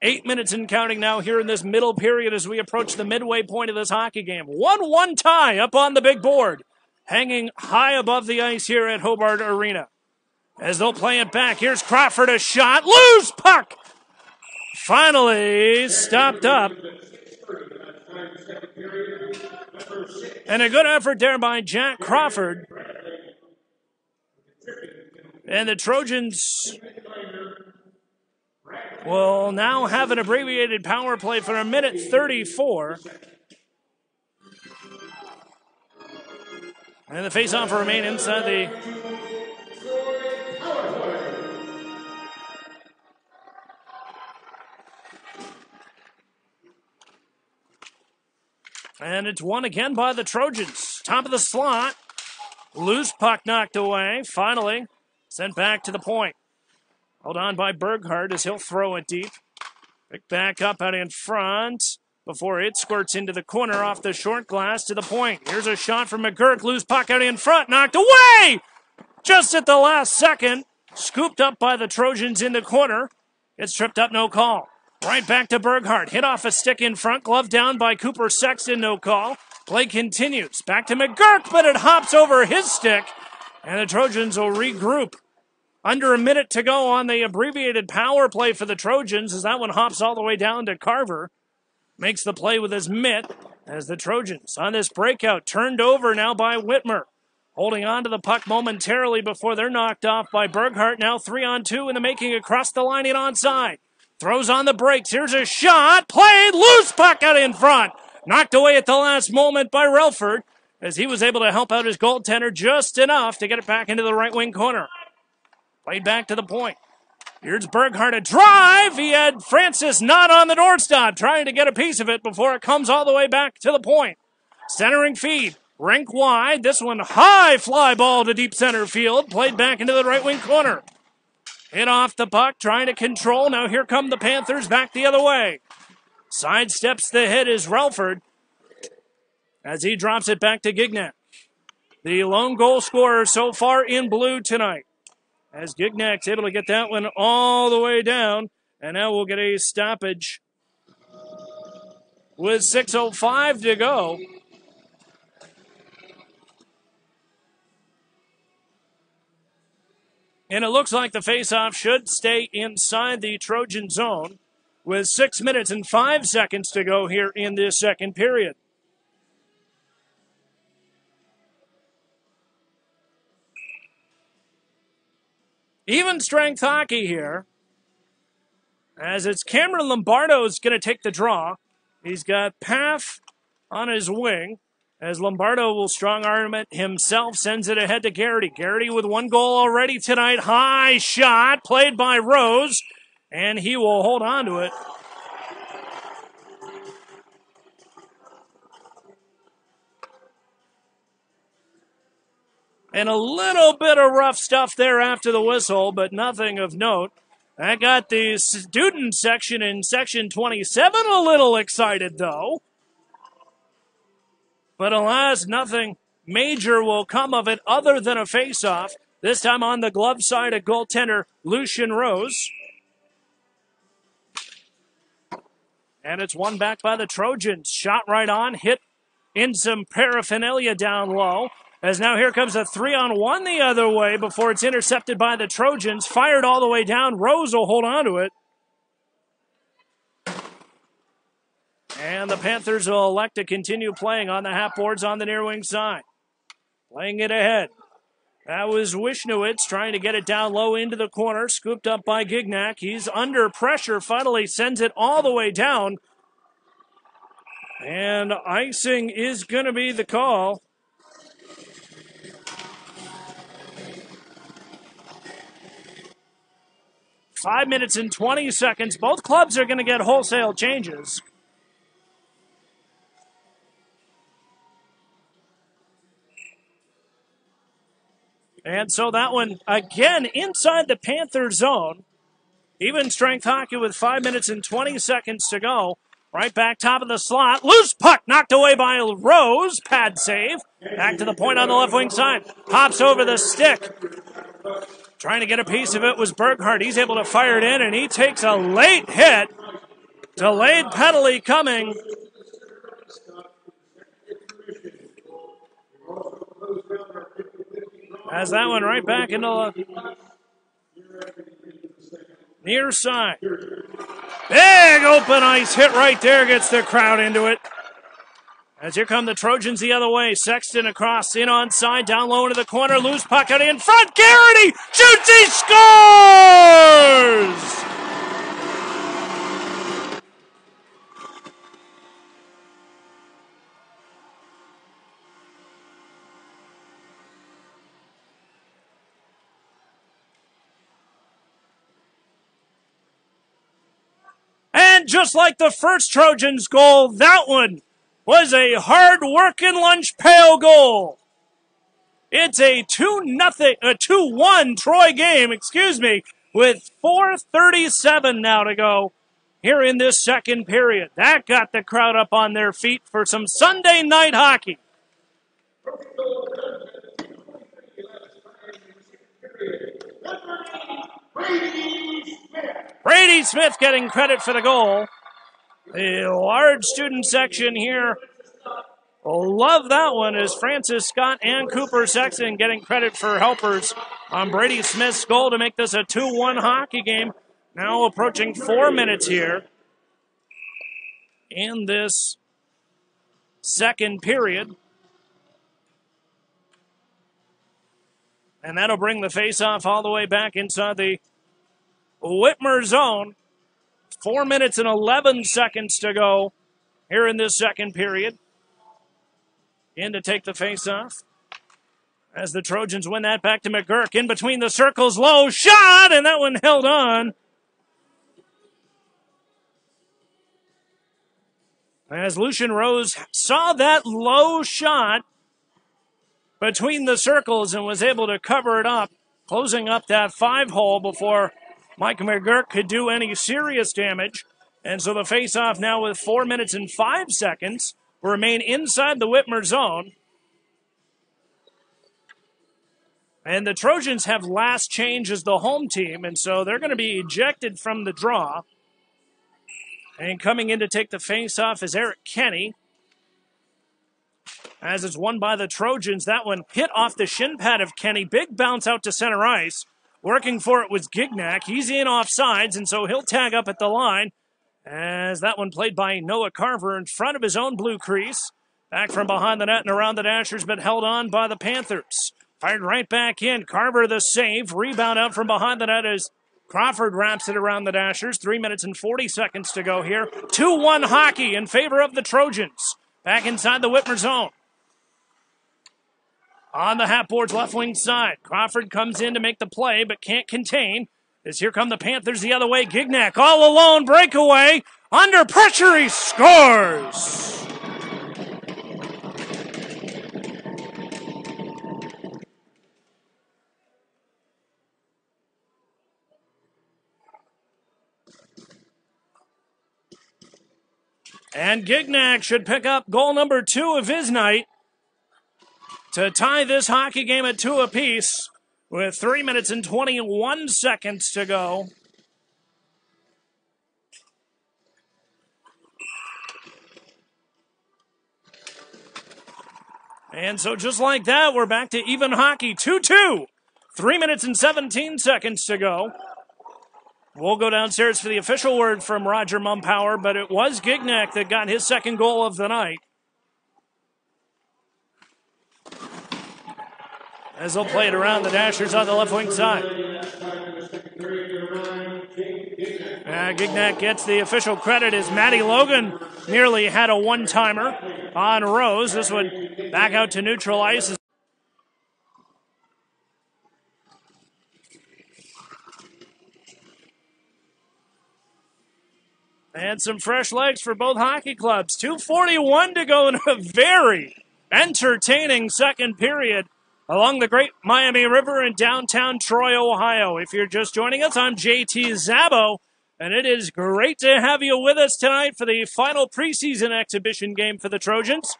Eight minutes in counting now here in this middle period as we approach the midway point of this hockey game. one one tie up on the big board, hanging high above the ice here at Hobart Arena. As they'll play it back, here's Crawford, a shot, loose puck! Finally stopped up. And a good effort there by Jack Crawford. And the Trojans will now have an abbreviated power play for a minute thirty-four. And the faceoff will remain inside the... And it's won again by the Trojans. Top of the slot. Loose puck knocked away. Finally, sent back to the point. Held on by Berghardt as he'll throw it deep. Pick back up out in front before it squirts into the corner off the short glass to the point. Here's a shot from McGurk. Loose puck out in front. Knocked away! Just at the last second. Scooped up by the Trojans in the corner. It's tripped up, no call. Right back to Burkhardt. Hit off a stick in front. Glove down by Cooper Sexton. No call. Play continues. Back to McGurk, but it hops over his stick. And the Trojans will regroup. Under a minute to go on the abbreviated power play for the Trojans as that one hops all the way down to Carver. Makes the play with his mitt as the Trojans on this breakout. Turned over now by Whitmer. Holding on to the puck momentarily before they're knocked off by Burkhardt. Now three on two in the making across the line and onside. Throws on the brakes. Here's a shot. Played. Loose puck out in front. Knocked away at the last moment by Relford. as he was able to help out his goaltender just enough to get it back into the right wing corner. Played back to the point. Here's Burkhardt, a drive. He had Francis not on the doorstop, trying to get a piece of it before it comes all the way back to the point. Centering feed. Rink wide. This one high fly ball to deep center field. Played back into the right wing corner. Hit off the puck, trying to control. Now here come the Panthers back the other way. Sidesteps the hit is Relford as he drops it back to Gignac. The lone goal scorer so far in blue tonight. As Gignac's able to get that one all the way down. And now we'll get a stoppage with six oh five to go. And it looks like the faceoff should stay inside the Trojan zone with six minutes and five seconds to go here in this second period. Even strength hockey here, as it's Cameron Lombardo is going to take the draw. He's got Pfaff on his wing, as Lombardo will strong arm it himself, sends it ahead to Garrity. Garrity with one goal already tonight. High shot played by Rose, and he will hold on to it. And a little bit of rough stuff there after the whistle, but nothing of note. That got the student section in section twenty-seven a little excited, though. But alas, nothing major will come of it other than a faceoff. This time on the glove side of goaltender Lucian Rose. And it's won back by the Trojans. Shot right on, hit in some paraphernalia down low. As now here comes a three on one the other way before it's intercepted by the Trojans. Fired all the way down. Rose will hold on to it. And the Panthers will elect to continue playing on the half boards on the near wing side. Playing it ahead. That was Wisniewicz trying to get it down low into the corner. Scooped up by Gignac. He's under pressure. Finally sends it all the way down. And icing is going to be the call. Five minutes and twenty seconds. Both clubs are going to get wholesale changes. And so that one, again, inside the Panther zone. Even strength hockey with five minutes and twenty seconds to go. Right back top of the slot. Loose puck knocked away by Rose. Pad save. Back to the point on the left wing side. Hops over the stick. Trying to get a piece of it was Burkhardt. He's able to fire it in, and he takes a late hit. Delayed penalty coming. Has that one right back into the near side. Big open ice hit right there. Gets the crowd into it. As here come the Trojans the other way. Sexton across, in onside, down low into the corner. Loose puck out in front. Garrity shoots, he scores! And just like the first Trojans goal, that one was a hard-working lunch pail goal. It's a two nothing, a two one Troy game, excuse me, with four thirty-seven now to go here in this second period. That got the crowd up on their feet for some Sunday night hockey. Brady Smith, Brady Smith getting credit for the goal. The large student section here. Love that one as Francis Scott and Cooper Sexton getting credit for helpers on Brady Smith's goal to make this a two one hockey game. Now approaching four minutes here in this second period. And that'll bring the faceoff all the way back inside the Whitmer zone. Four minutes and eleven seconds to go here in this second period. in to take the faceoff. As the Trojans win that back to McGurk. In between the circles, low shot, and that one held on. As Lucian Rose saw that low shot between the circles and was able to cover it up, closing up that five hole before Mike McGurk could do any serious damage. And so the faceoff now with four minutes and five seconds will remain inside the Whitmer zone. And the Trojans have last change as the home team, and so they're going to be ejected from the draw. And coming in to take the faceoff is Eric Kenny. As it's won by the Trojans, that one hit off the shin pad of Kenny. Big bounce out to center ice. Working for it was Gignac. He's in offsides, and so he'll tag up at the line. As that one played by Noah Carver in front of his own blue crease. Back from behind the net and around the Dashers, but held on by the Panthers. Fired right back in. Carver the save. Rebound out from behind the net as Crawford wraps it around the Dashers. Three minutes and forty seconds to go here. two one hockey in favor of the Trojans. Back inside the Whitmer zone. On the half board's left wing side. Crawford comes in to make the play but can't contain. As here come the Panthers the other way. Gignac all alone. Breakaway. Under pressure he scores. And Gignac should pick up goal number two of his night to tie this hockey game at two apiece with three minutes and twenty-one seconds to go. And so just like that, we're back to even hockey, two two. Three minutes and seventeen seconds to go. We'll go downstairs for the official word from Roger Mumpower, but it was Gignac that got his second goal of the night. As they'll play it around, the Dashers on the left wing side. Uh, Gignac gets the official credit as Matty Logan nearly had a one-timer on Rose. This would back out to neutral ice. And some fresh legs for both hockey clubs. two forty-one to go in a very entertaining second period along the Great Miami River in downtown Troy, Ohio. If you're just joining us, I'm J T Szabo, and it is great to have you with us tonight for the final preseason exhibition game for the Trojans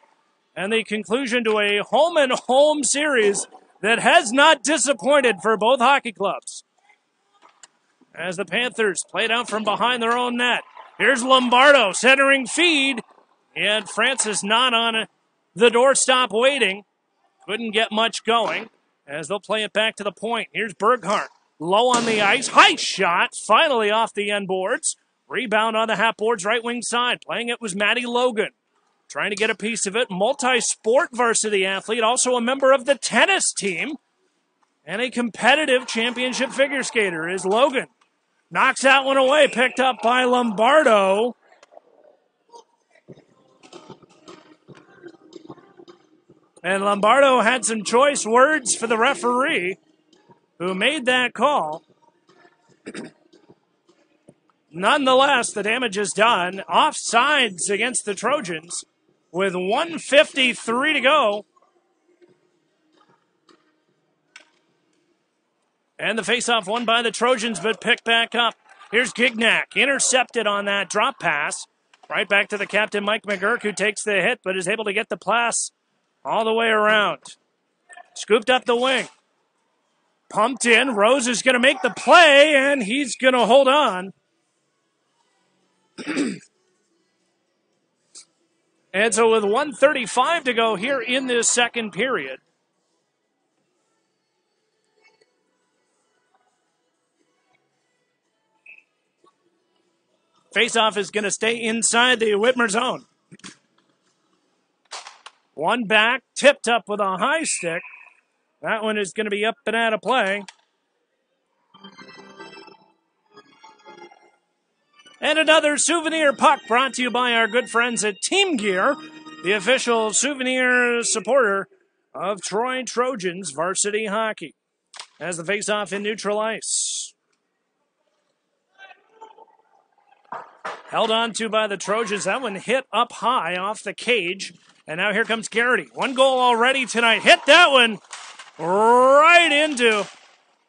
and the conclusion to a home-and-home series that has not disappointed for both hockey clubs. As the Panthers played out from behind their own net. Here's Lombardo, centering feed, and Francis not on the doorstop waiting. Couldn't get much going as they'll play it back to the point. Here's Burkhardt, low on the ice, high shot, finally off the end boards. Rebound on the half boards, right wing side. Playing it was Matty Logan, trying to get a piece of it. Multi-sport varsity athlete, also a member of the tennis team, and a competitive championship figure skater is Logan. Knocks that one away, picked up by Lombardo. And Lombardo had some choice words for the referee who made that call. Nonetheless, the damage is done. Offsides against the Trojans with one fifty-three to go. And the faceoff won by the Trojans, but picked back up. Here's Gignac, intercepted on that drop pass. Right back to the captain, Mike McGurk, who takes the hit, but is able to get the pass all the way around. Scooped up the wing. Pumped in. Rose is going to make the play, and he's going to hold on. And so with one thirty-five to go here in this second period, faceoff is going to stay inside the Whitmer zone. One back, tipped up with a high stick. That one is going to be up and out of play. And another souvenir puck brought to you by our good friends at Team Gear. the official souvenir supporter of Troy Trojans varsity hockey. As the faceoff in neutral ice. Held on to by the Trojans. That one hit up high off the cage. And now here comes Garrity. One goal already tonight. Hit that one right into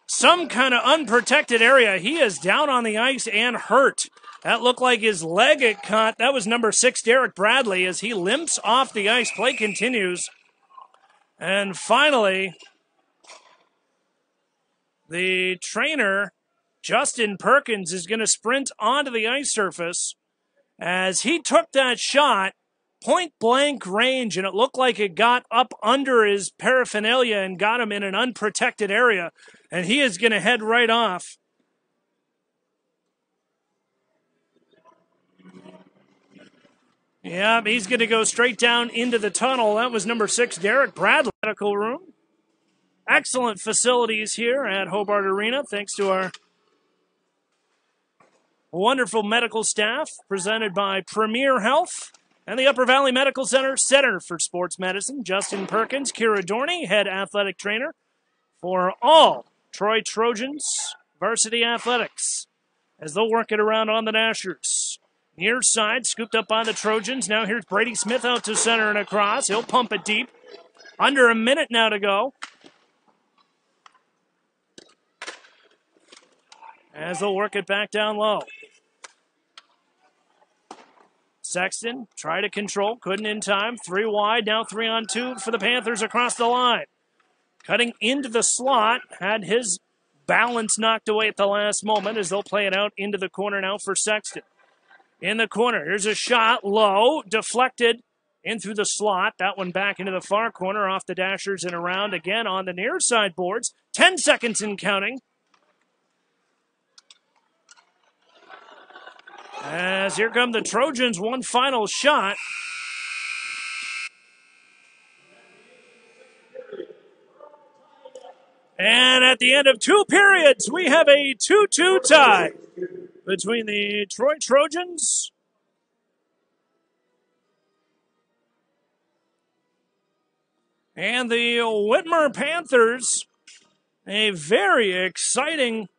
some kind of unprotected area. He is down on the ice and hurt. That looked like his leg it caught. That was number six, Derek Bradley, as he limps off the ice. Play continues. And finally, the trainer, Justin Perkins, is going to sprint onto the ice surface as he took that shot point-blank range, and it looked like it got up under his paraphernalia and got him in an unprotected area, and he is going to head right off. Yeah, he's going to go straight down into the tunnel. That was number six, Derek Bradley. Medical room. Excellent facilities here at Hobart Arena, thanks to our wonderful medical staff presented by Premier Health and the Upper Valley Medical Center, Center for Sports Medicine. Justin Perkins, Kira Dorney, head athletic trainer for all Troy Trojans varsity athletics as they'll work it around on the Dashers. Near side, scooped up by the Trojans. Now here's Brady Smith out to center and across. He'll pump it deep. Under a minute now to go. As they'll work it back down low. Sexton tried to control, couldn't in time. Three wide, now three on two for the Panthers across the line. Cutting into the slot, had his balance knocked away at the last moment as they'll play it out into the corner now for Sexton. In the corner, here's a shot, low, deflected in through the slot. That one back into the far corner, off the Dashers and around again on the near side boards. Ten seconds in counting. As here come the Trojans, one final shot. And at the end of two periods, we have a two two tie between the Troy Trojans and the Whitmer Panthers. A very exciting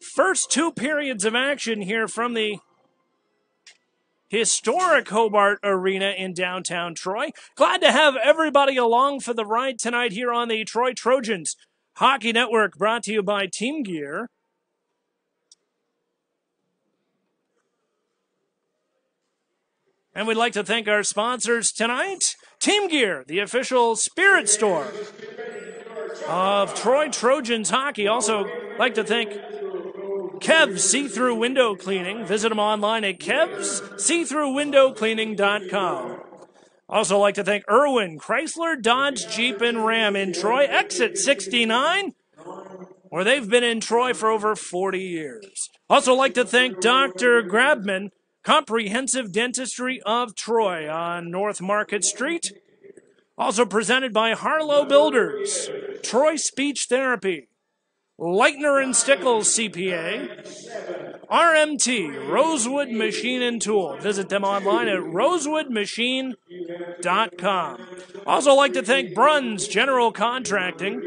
first two periods of action here from the historic Hobart Arena in downtown Troy. Glad to have everybody along for the ride tonight here on the Troy Trojans Hockey Network, brought to you by Team Gear. And we'd like to thank our sponsors tonight. Team Gear, the official spirit store of Troy Trojans Hockey. Also, like to thank Kev's See-Through Window Cleaning. Visit them online at kevs see through window cleaning dot com. Also like to thank Irwin Chrysler Dodge Jeep and Ram in Troy, exit sixty-nine, where they've been in Troy for over forty years. Also like to thank Doctor Grabman, Comprehensive Dentistry of Troy on North Market Street. Also presented by Harlow Builders, Troy Speech Therapy, Lightner and Stickles C P A, R M T, Rosewood Machine and Tool. Visit them online at rosewood machine dot com. Also like to thank Bruns General Contracting,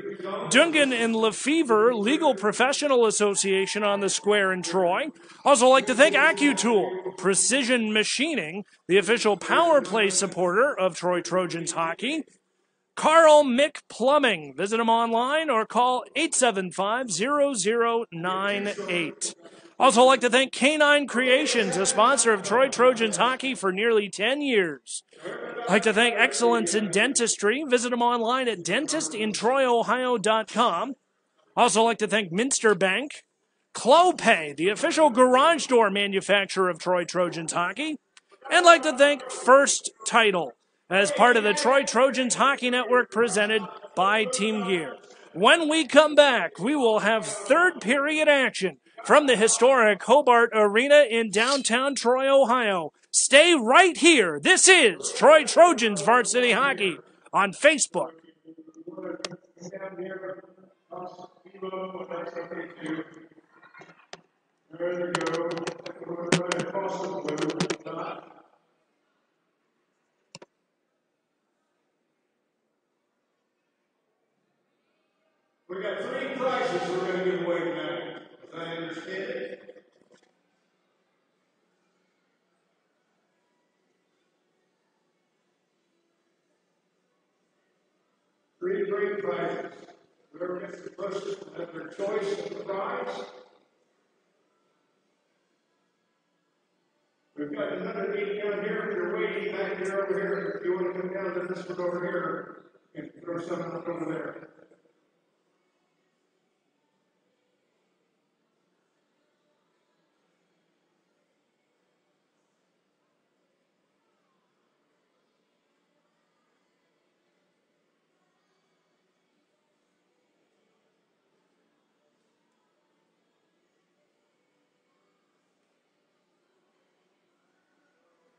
Dungan and Lefevre Legal Professional Association on the Square in Troy. Also like to thank AccuTool, Precision Machining, the official power play supporter of Troy Trojans Hockey. Carl Mick Plumbing. Visit them online or call eight seven five, zero zero nine eight. Also like to thank K nine Creations, a sponsor of Troy Trojans Hockey for nearly ten years. Like to thank Excellence in Dentistry. Visit them online at dentist in troy ohio dot com. Also like to thank Minster Bank, Clopay, the official garage door manufacturer of Troy Trojans Hockey, and like to thank First Title, as part of the Troy Trojans Hockey Network presented by Team Gear. When we come back, we will have third period action from the historic Hobart Arena in downtown Troy, Ohio. Stay right here. This is Troy Trojans Varsity Hockey on Facebook. Three great prizes. Whoever gets the closest will have their choice of the prize. We've got another meeting down here. If you're waiting back here over here, if you want to come down to this one over here and throw something up over there.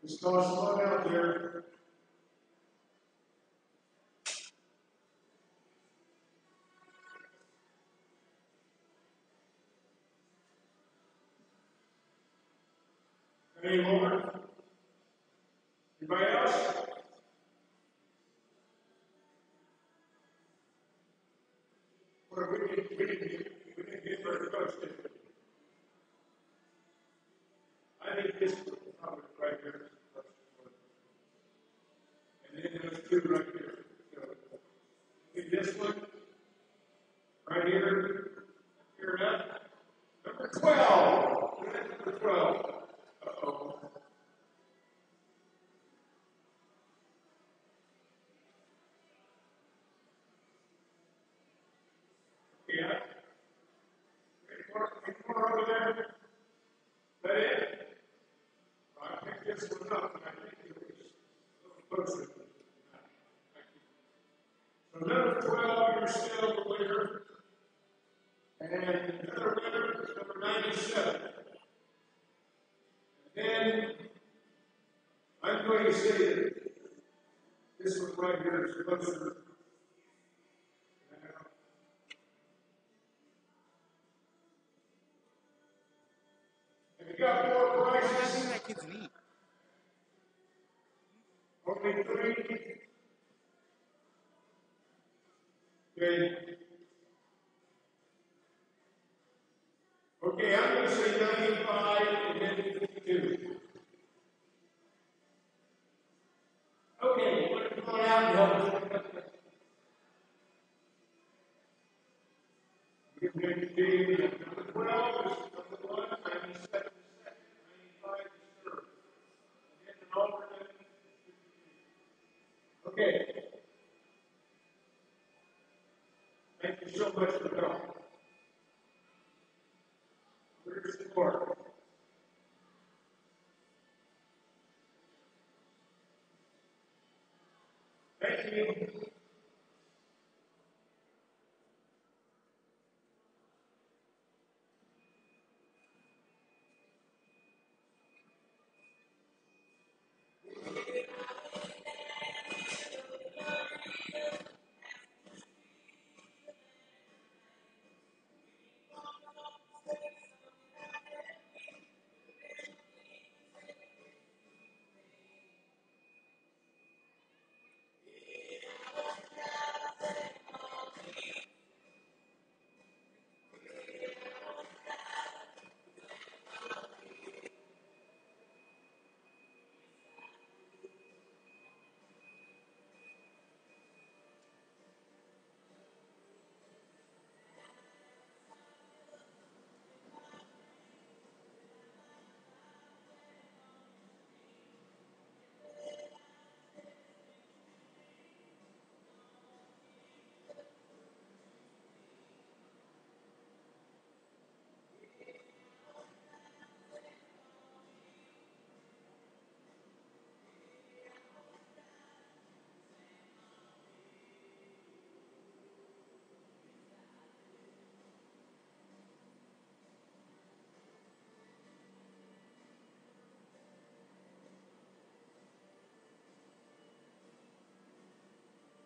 Just toss one out there. Any more? Anybody else? Well, we didn't we didn't get we didn't get very much. I think this was probably right here. And those two right here. So, this one, right here, here it up. Number twelve. Number twelve. Uh-oh. Yeah. Any more, any more over there? Is that it? Well, I picked this one up, and I think it was a little closer. Number twelve, you're still the winner. And another winner is number ninety-seven. And then I'm going to say that this one right here is closer. And we got four prizes. Only three. Okay. Okay, I'm going to say ninety-five and then fifty-two. Okay, you want to come on out and help us? We're going to do number twelve, number one, ninety-seven, ninety-five, and then an alternate. Okay. Thank you so much for coming. Where's the bar? Thank you.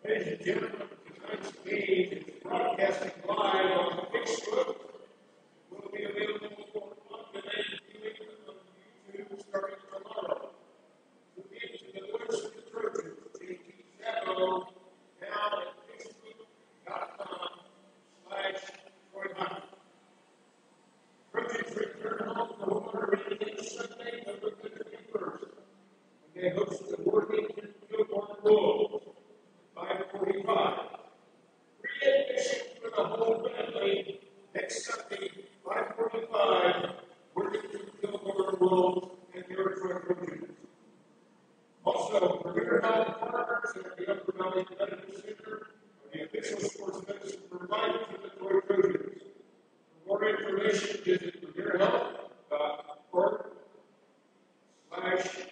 Ladies and gentlemen, tonight's meeting is broadcasting live on Facebook. Will be available for on-demand viewing on YouTube starting tomorrow. The meeting of the Lucian Rose, J T Szabo, now at facebook dot com slash Troy Hockey. schools, and your Troy Trojans. Also, career health partners at the Upper Valley Medical Center are the official sports medicine providers of the Troy Trojans. For more information, visit career health dot org slash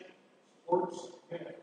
sports med.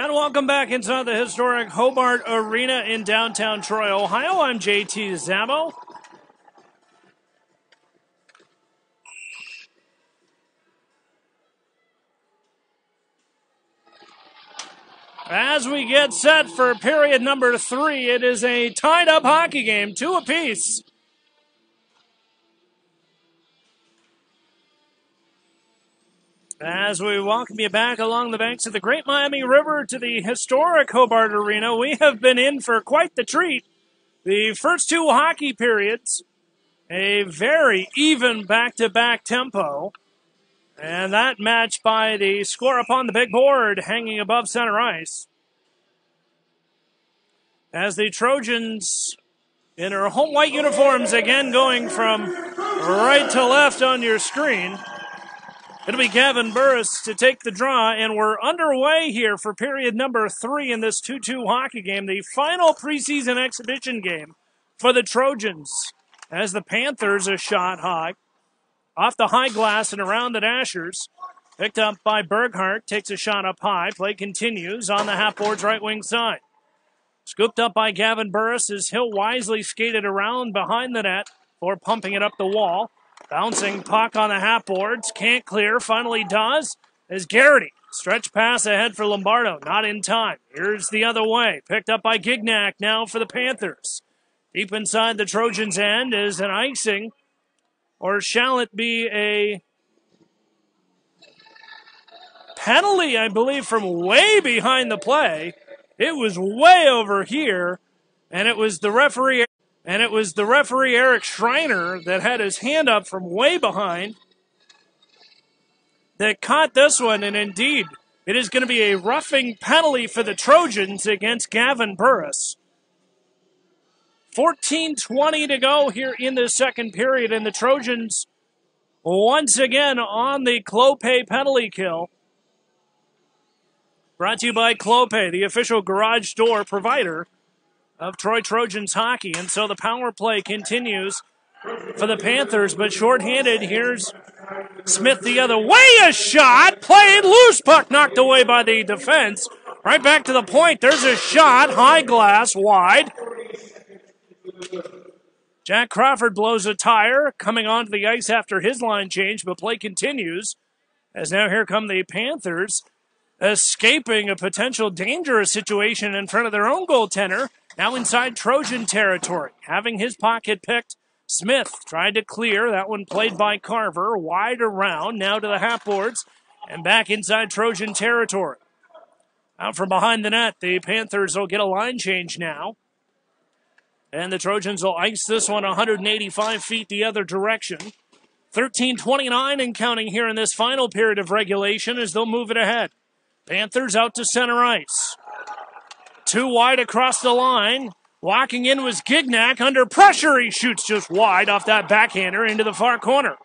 And welcome back inside the historic Hobart Arena in downtown Troy, Ohio. I'm J T Szabo. As we get set for period number three, it is a tied-up hockey game, two apiece. As we welcome you back along the banks of the Great Miami River to the historic Hobart Arena, we have been in for quite the treat. The first two hockey periods, a very even back-to-back tempo. And that match by the score upon the big board hanging above center ice. As the Trojans in their home white uniforms again going from right to left on your screen. It'll be Gavin Burris to take the draw, and we're underway here for period number three in this two two hockey game, the final preseason exhibition game for the Trojans, as the Panthers are shot high, off the high glass and around the Dashers, picked up by Burkhardt, takes a shot up high, play continues on the half-board's right wing side. Scooped up by Gavin Burris as Hill wisely skated around behind the net or pumping it up the wall. Bouncing puck on the half boards. Can't clear. Finally does. As Garrity. Stretch pass ahead for Lombardo. Not in time. Here's the other way. Picked up by Gignac now for the Panthers. Deep inside the Trojans' end is an icing. Or shall it be a penalty, I believe, from way behind the play. It was way over here. And it was the referee... And it was the referee, Eric Schreiner, that had his hand up from way behind that caught this one. And indeed, it is going to be a roughing penalty for the Trojans against Gavin Burris. fourteen twenty to go here in the second period. And the Trojans once again on the Clopay penalty kill. Brought to you by Clopay, the official garage door provider of Troy Trojans hockey. And so the power play continues for the Panthers, but shorthanded. Here's Smith the other way. A shot! Played loose. Puck knocked away by the defense. Right back to the point. There's a shot. High glass. Wide. Jack Crawford blows a tire. Coming onto the ice after his line change, but play continues. As now here come the Panthers, escaping a potential dangerous situation in front of their own goaltender. Now inside Trojan territory, having his pocket picked. Smith tried to clear. That one played by Carver. Wide around, now to the half boards, and back inside Trojan territory. Out from behind the net, the Panthers will get a line change now. And the Trojans will ice this one one hundred eighty-five feet the other direction. thirteen twenty-nine and counting here in this final period of regulation as they'll move it ahead. Panthers out to center ice. Too wide across the line. Walking in was Gignac. Under pressure, he shoots just wide off that backhander into the far corner.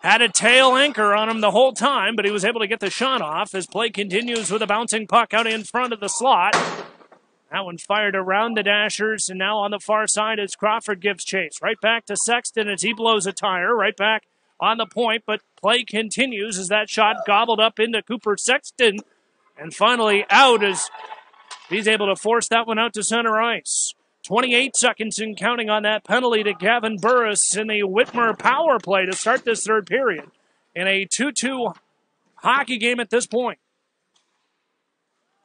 Had a tail anchor on him the whole time, but he was able to get the shot off as play continues with a bouncing puck out in front of the slot. That one fired around the Dashers, and now on the far side as Crawford gives chase. Right back to Sexton as he blows a tire. Right back on the point, but play continues as that shot gobbled up into Cooper Sexton. And finally out as... he's able to force that one out to center ice. twenty-eight seconds in counting on that penalty to Gavin Burris in the Whitmer power play to start this third period in a two two hockey game at this point.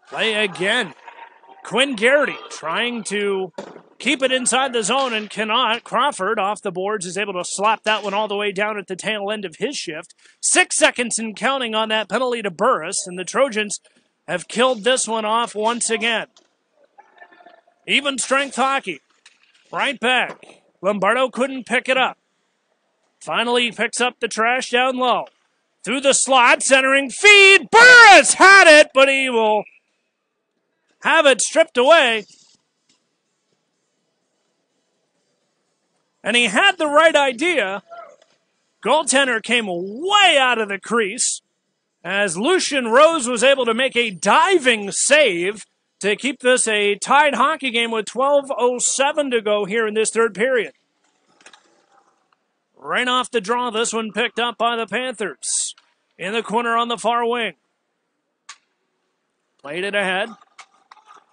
Play again. Quinn Garrity trying to keep it inside the zone and cannot. Crawford off the boards is able to slap that one all the way down at the tail end of his shift. Six seconds in counting on that penalty to Burris, and the Trojans have killed this one off once again. Even strength hockey. Right back. Lombardo couldn't pick it up. Finally picks up the trash down low. Through the slot, centering feed. Burris had it, but he will have it stripped away. And he had the right idea. Goaltender came way out of the crease as Lucian Rose was able to make a diving save to keep this a tied hockey game with twelve oh seven to go here in this third period. Right off the draw, this one picked up by the Panthers. In the corner on the far wing. Played it ahead.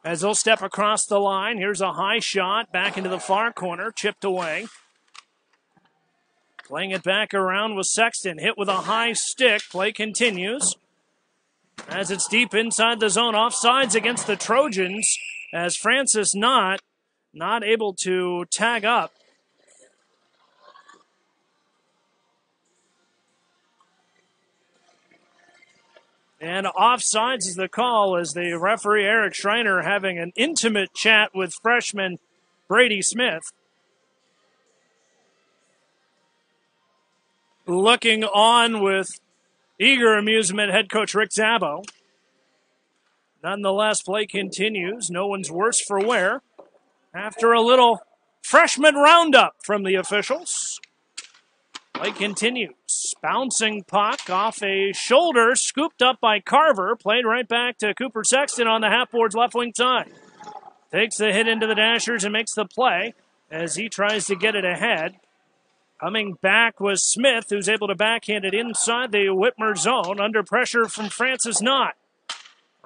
As he'll step across the line, here's a high shot back into the far corner, chipped away. Playing it back around with Sexton, hit with a high stick. Play continues. As it's deep inside the zone, offsides against the Trojans, as Francis not, not able to tag up. And offsides is the call, as the referee, Eric Schreiner, having an intimate chat with freshman Brady Smith. Looking on with eager amusement, head coach Rick Szabo. Nonetheless, play continues. No one's worse for wear. After a little freshman roundup from the officials, play continues. Bouncing puck off a shoulder, scooped up by Carver, played right back to Cooper Sexton on the half board's left wing side. Takes the hit into the Dashers and makes the play as he tries to get it ahead. Coming back was Smith, who's able to backhand it inside the Whitmer zone, under pressure from Francis Knott.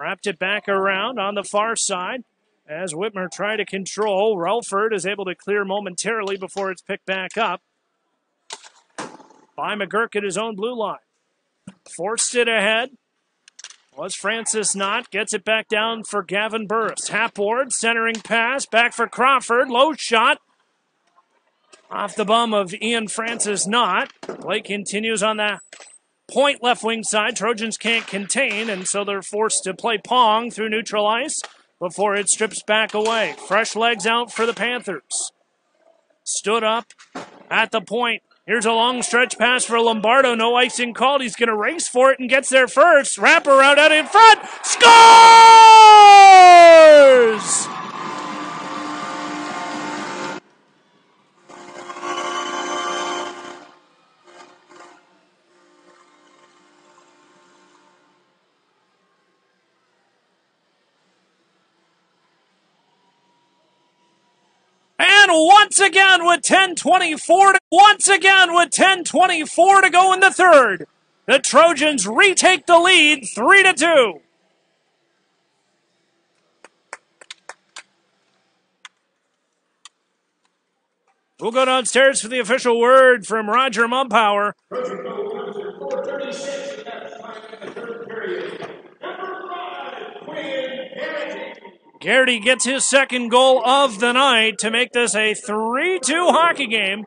Wrapped it back around on the far side as Whitmer tried to control. Relford is able to clear momentarily before it's picked back up by McGurk at his own blue line. Forced it ahead was Francis Knott. Gets it back down for Gavin Burris. Hapward, centering pass, back for Crawford. Low shot. Off the bum of Ian Francis Knott. Play continues on the point left wing side. Trojans can't contain, and so they're forced to play pong through neutral ice before it strips back away. Fresh legs out for the Panthers. Stood up at the point. Here's a long stretch pass for Lombardo. No icing called. He's going to race for it and gets there first. Wraparound out in front. Scores! Once again with ten twenty-four to, once again with ten twenty-four to go in the third, the Trojans retake the lead three to two. We'll go downstairs for the official word from Roger Mumpower. Garrity gets his second goal of the night to make this a three two hockey game.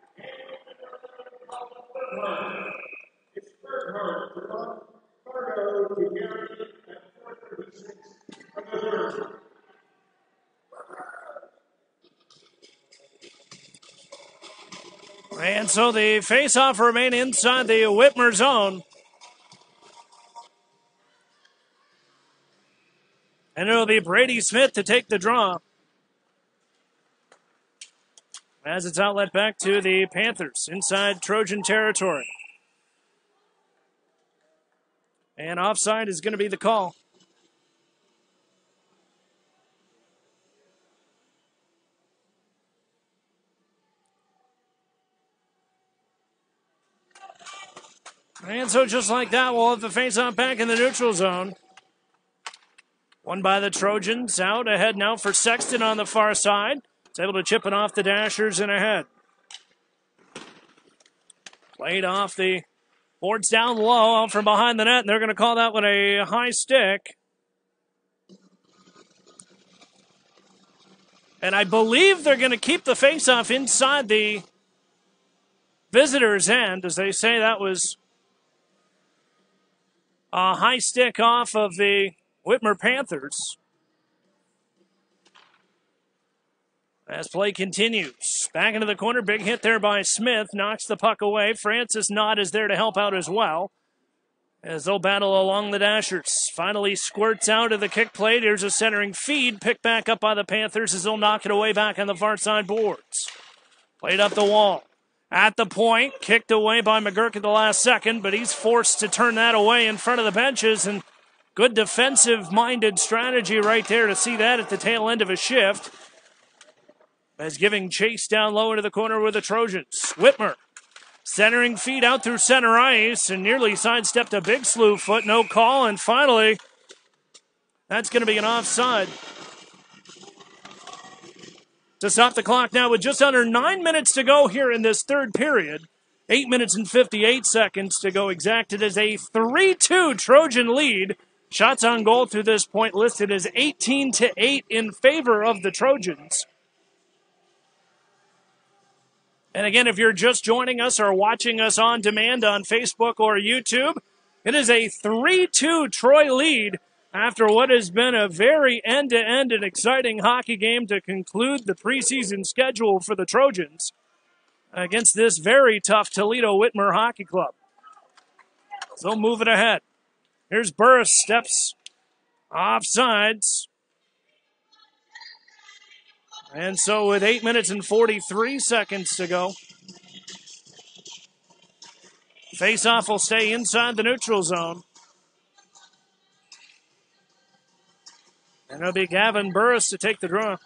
And so the faceoff remain inside the Whitmer zone. And it'll be Brady Smith to take the draw as it's outlet back to the Panthers inside Trojan territory. And offside is going to be the call. And so just like that, we'll have the faceoff back in the neutral zone. One by the Trojans, out ahead now for Sexton on the far side. It's able to chip it off the Dashers and ahead. Played off the boards down low, out from behind the net, and they're going to call that one a high stick. And I believe they're going to keep the faceoff inside the visitors' end, as they say that was a high stick off of the Whitmer Panthers. As play continues. Back into the corner. Big hit there by Smith. Knocks the puck away. Francis Knott is there to help out as well, as they'll battle along the Dashers. Finally squirts out of the kick plate. Here's a centering feed. Picked back up by the Panthers as they'll knock it away back on the far side boards. Played up the wall. At the point. Kicked away by McGurk at the last second, but he's forced to turn that away in front of the benches, and good defensive-minded strategy right there to see that at the tail end of a shift. As giving chase down low into the corner with the Trojans. Whitmer centering feed out through center ice and nearly sidestepped a big slew foot. No call, and finally That's going to be an offside. To stop the clock now with just under nine minutes to go here in this third period. Eight minutes and fifty-eight seconds to go exact. It is a three two Trojan lead. Shots on goal to this point listed as eighteen to eight in favor of the Trojans. And again, if you're just joining us or watching us on demand on Facebook or YouTube, it is a three two Troy lead after what has been a very end-to-end and exciting hockey game to conclude the preseason schedule for the Trojans against this very tough Toledo Whitmer Hockey Club. So moving ahead. Here's Burris, steps offsides. And so with eight minutes and forty-three seconds to go, face-off will stay inside the neutral zone. And it'll be Gavin Burris to take the draw.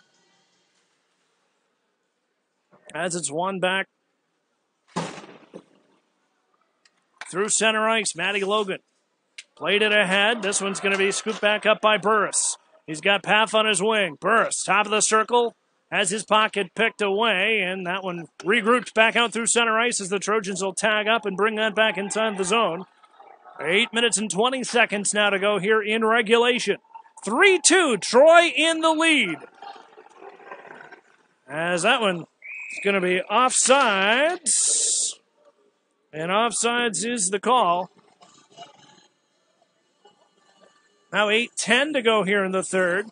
As it's one back. Through center ice, Matty Logan. Played it ahead. This one's going to be scooped back up by Burris. He's got Pfaff on his wing. Burris, top of the circle, has his pocket picked away, and that one regrouped back out through center ice as the Trojans will tag up and bring that back inside the zone. Eight minutes and twenty seconds now to go here in regulation. three two, Troy in the lead. As that one is going to be offsides. And offsides is the call. Now eight ten to go here in the third.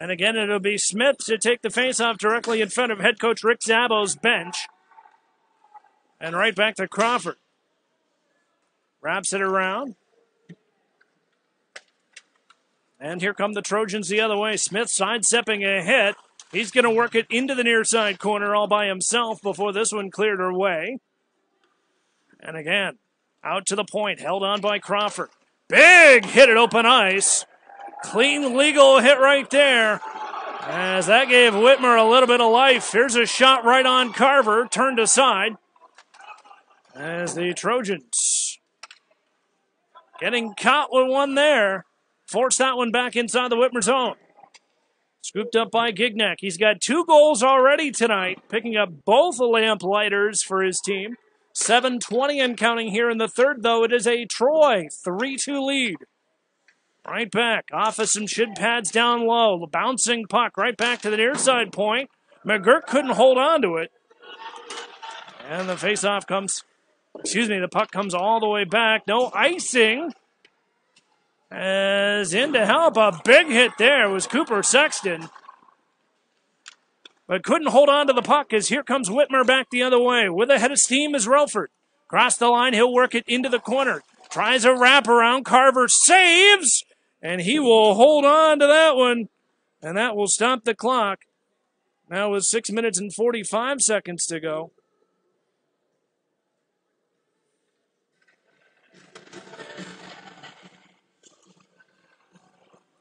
And again, it'll be Smith to take the faceoff directly in front of head coach Rick Szabo's bench. And right back to Crawford. Wraps it around. And here come the Trojans the other way. Smith sidestepping a hit. He's going to work it into the near side corner all by himself before this one cleared away. And again, out to the point, held on by Crawford. Big hit at open ice. Clean legal hit right there. As that gave Whitmer a little bit of life. Here's a shot right on Carver, turned aside. As the Trojans getting caught with one there. Forced that one back inside the Whitmer zone. Scooped up by Gignac. He's got two goals already tonight, picking up both the Lamplighters for his team. seven twenty and counting here in the third, though. It is a Troy three two lead. Right back. Off of some shin pads down low. The bouncing puck right back to the near side point. McGurk couldn't hold on to it. And the faceoff comes, excuse me, the puck comes all the way back. No icing. As in to help, a big hit there was Cooper Sexton. But couldn't hold on to the puck as here comes Whitmer back the other way. With a head of steam is Relford. Cross the line, he'll work it into the corner. Tries a wraparound, Carver saves, and he will hold on to that one. And that will stop the clock. Now with six minutes and forty-five seconds to go.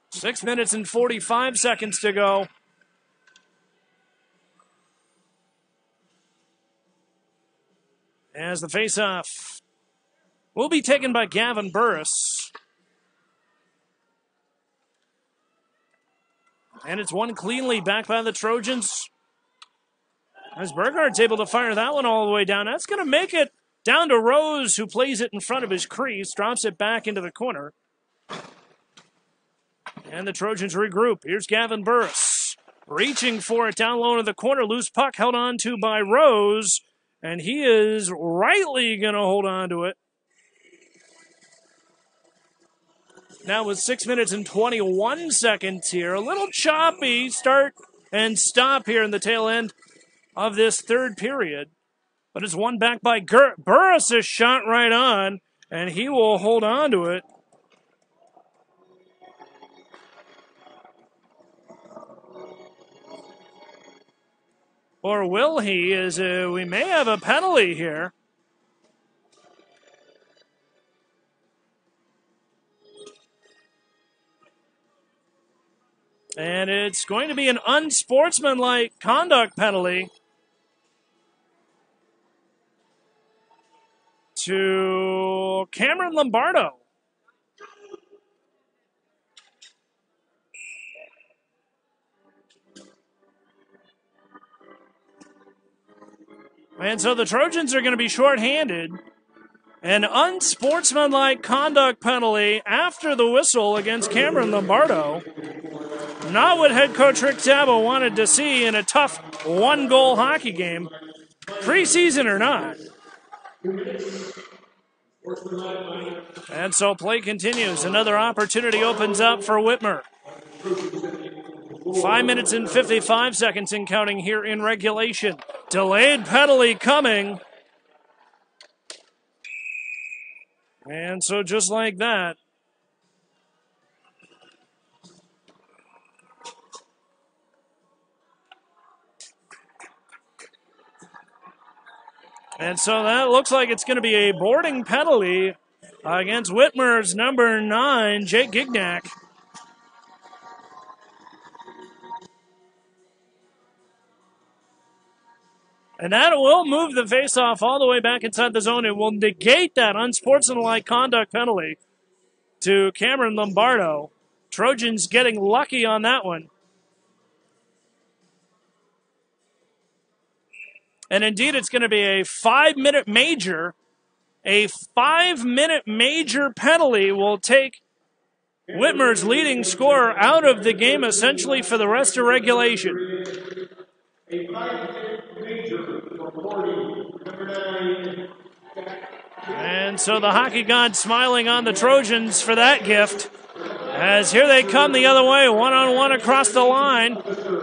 Six minutes and forty-five seconds to go. As the faceoff will be taken by Gavin Burris. And it's one cleanly back by the Trojans. As Berghardt's able to fire that one all the way down. That's going to make it down to Rose, who plays it in front of his crease, drops it back into the corner. And the Trojans regroup. Here's Gavin Burris. Reaching for it down low into the corner. Loose puck held on to by Rose. And he is rightly going to hold on to it. Now with six minutes and twenty-one seconds here. A little choppy start and stop here in the tail end of this third period. But it's one back by Ger- Burris is shot right on. And he will hold on to it. Or will he, as uh, we may have a penalty here. And it's going to be an unsportsmanlike conduct penalty. to Cameron Lombardo. And so the Trojans are going to be shorthanded. An unsportsmanlike conduct penalty after the whistle against Cameron Lombardo. Not what head coach Rick Szabo wanted to see in a tough one-goal hockey game, preseason or not. And so play continues. Another opportunity opens up for Whitmer. Five minutes and fifty-five seconds in counting here in regulation. Delayed penalty coming. And so just like that, and so that looks like it's going to be a boarding penalty against Whitmer's number nine, Jake Gignac. And that will move the faceoff all the way back inside the zone. It will negate that unsportsmanlike conduct penalty to Cameron Lombardo. Trojans getting lucky on that one. And indeed, it's going to be a five-minute major. A five-minute major penalty will take Whitmer's leading scorer out of the game essentially for the rest of regulation. A five-minute major for boarding number nine. And so the hockey god smiling on the Trojans for that gift. As here they come the other way, one-on-one across the line.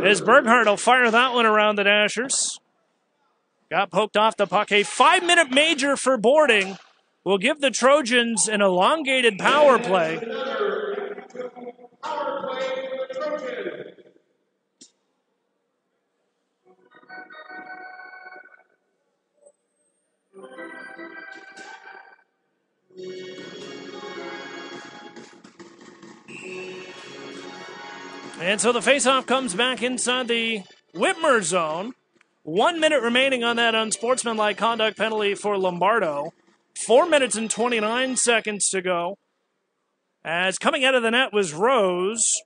As Burkhardt will fire that one around the Dashers. Got poked off the puck. A five-minute major for boarding will give the Trojans an elongated power play. Power play for the Trojans. And so the faceoff comes back inside the Whitmer zone. One minute remaining on that unsportsmanlike conduct penalty for Lombardo. Four minutes and twenty-nine seconds to go. As coming out of the net was Rose.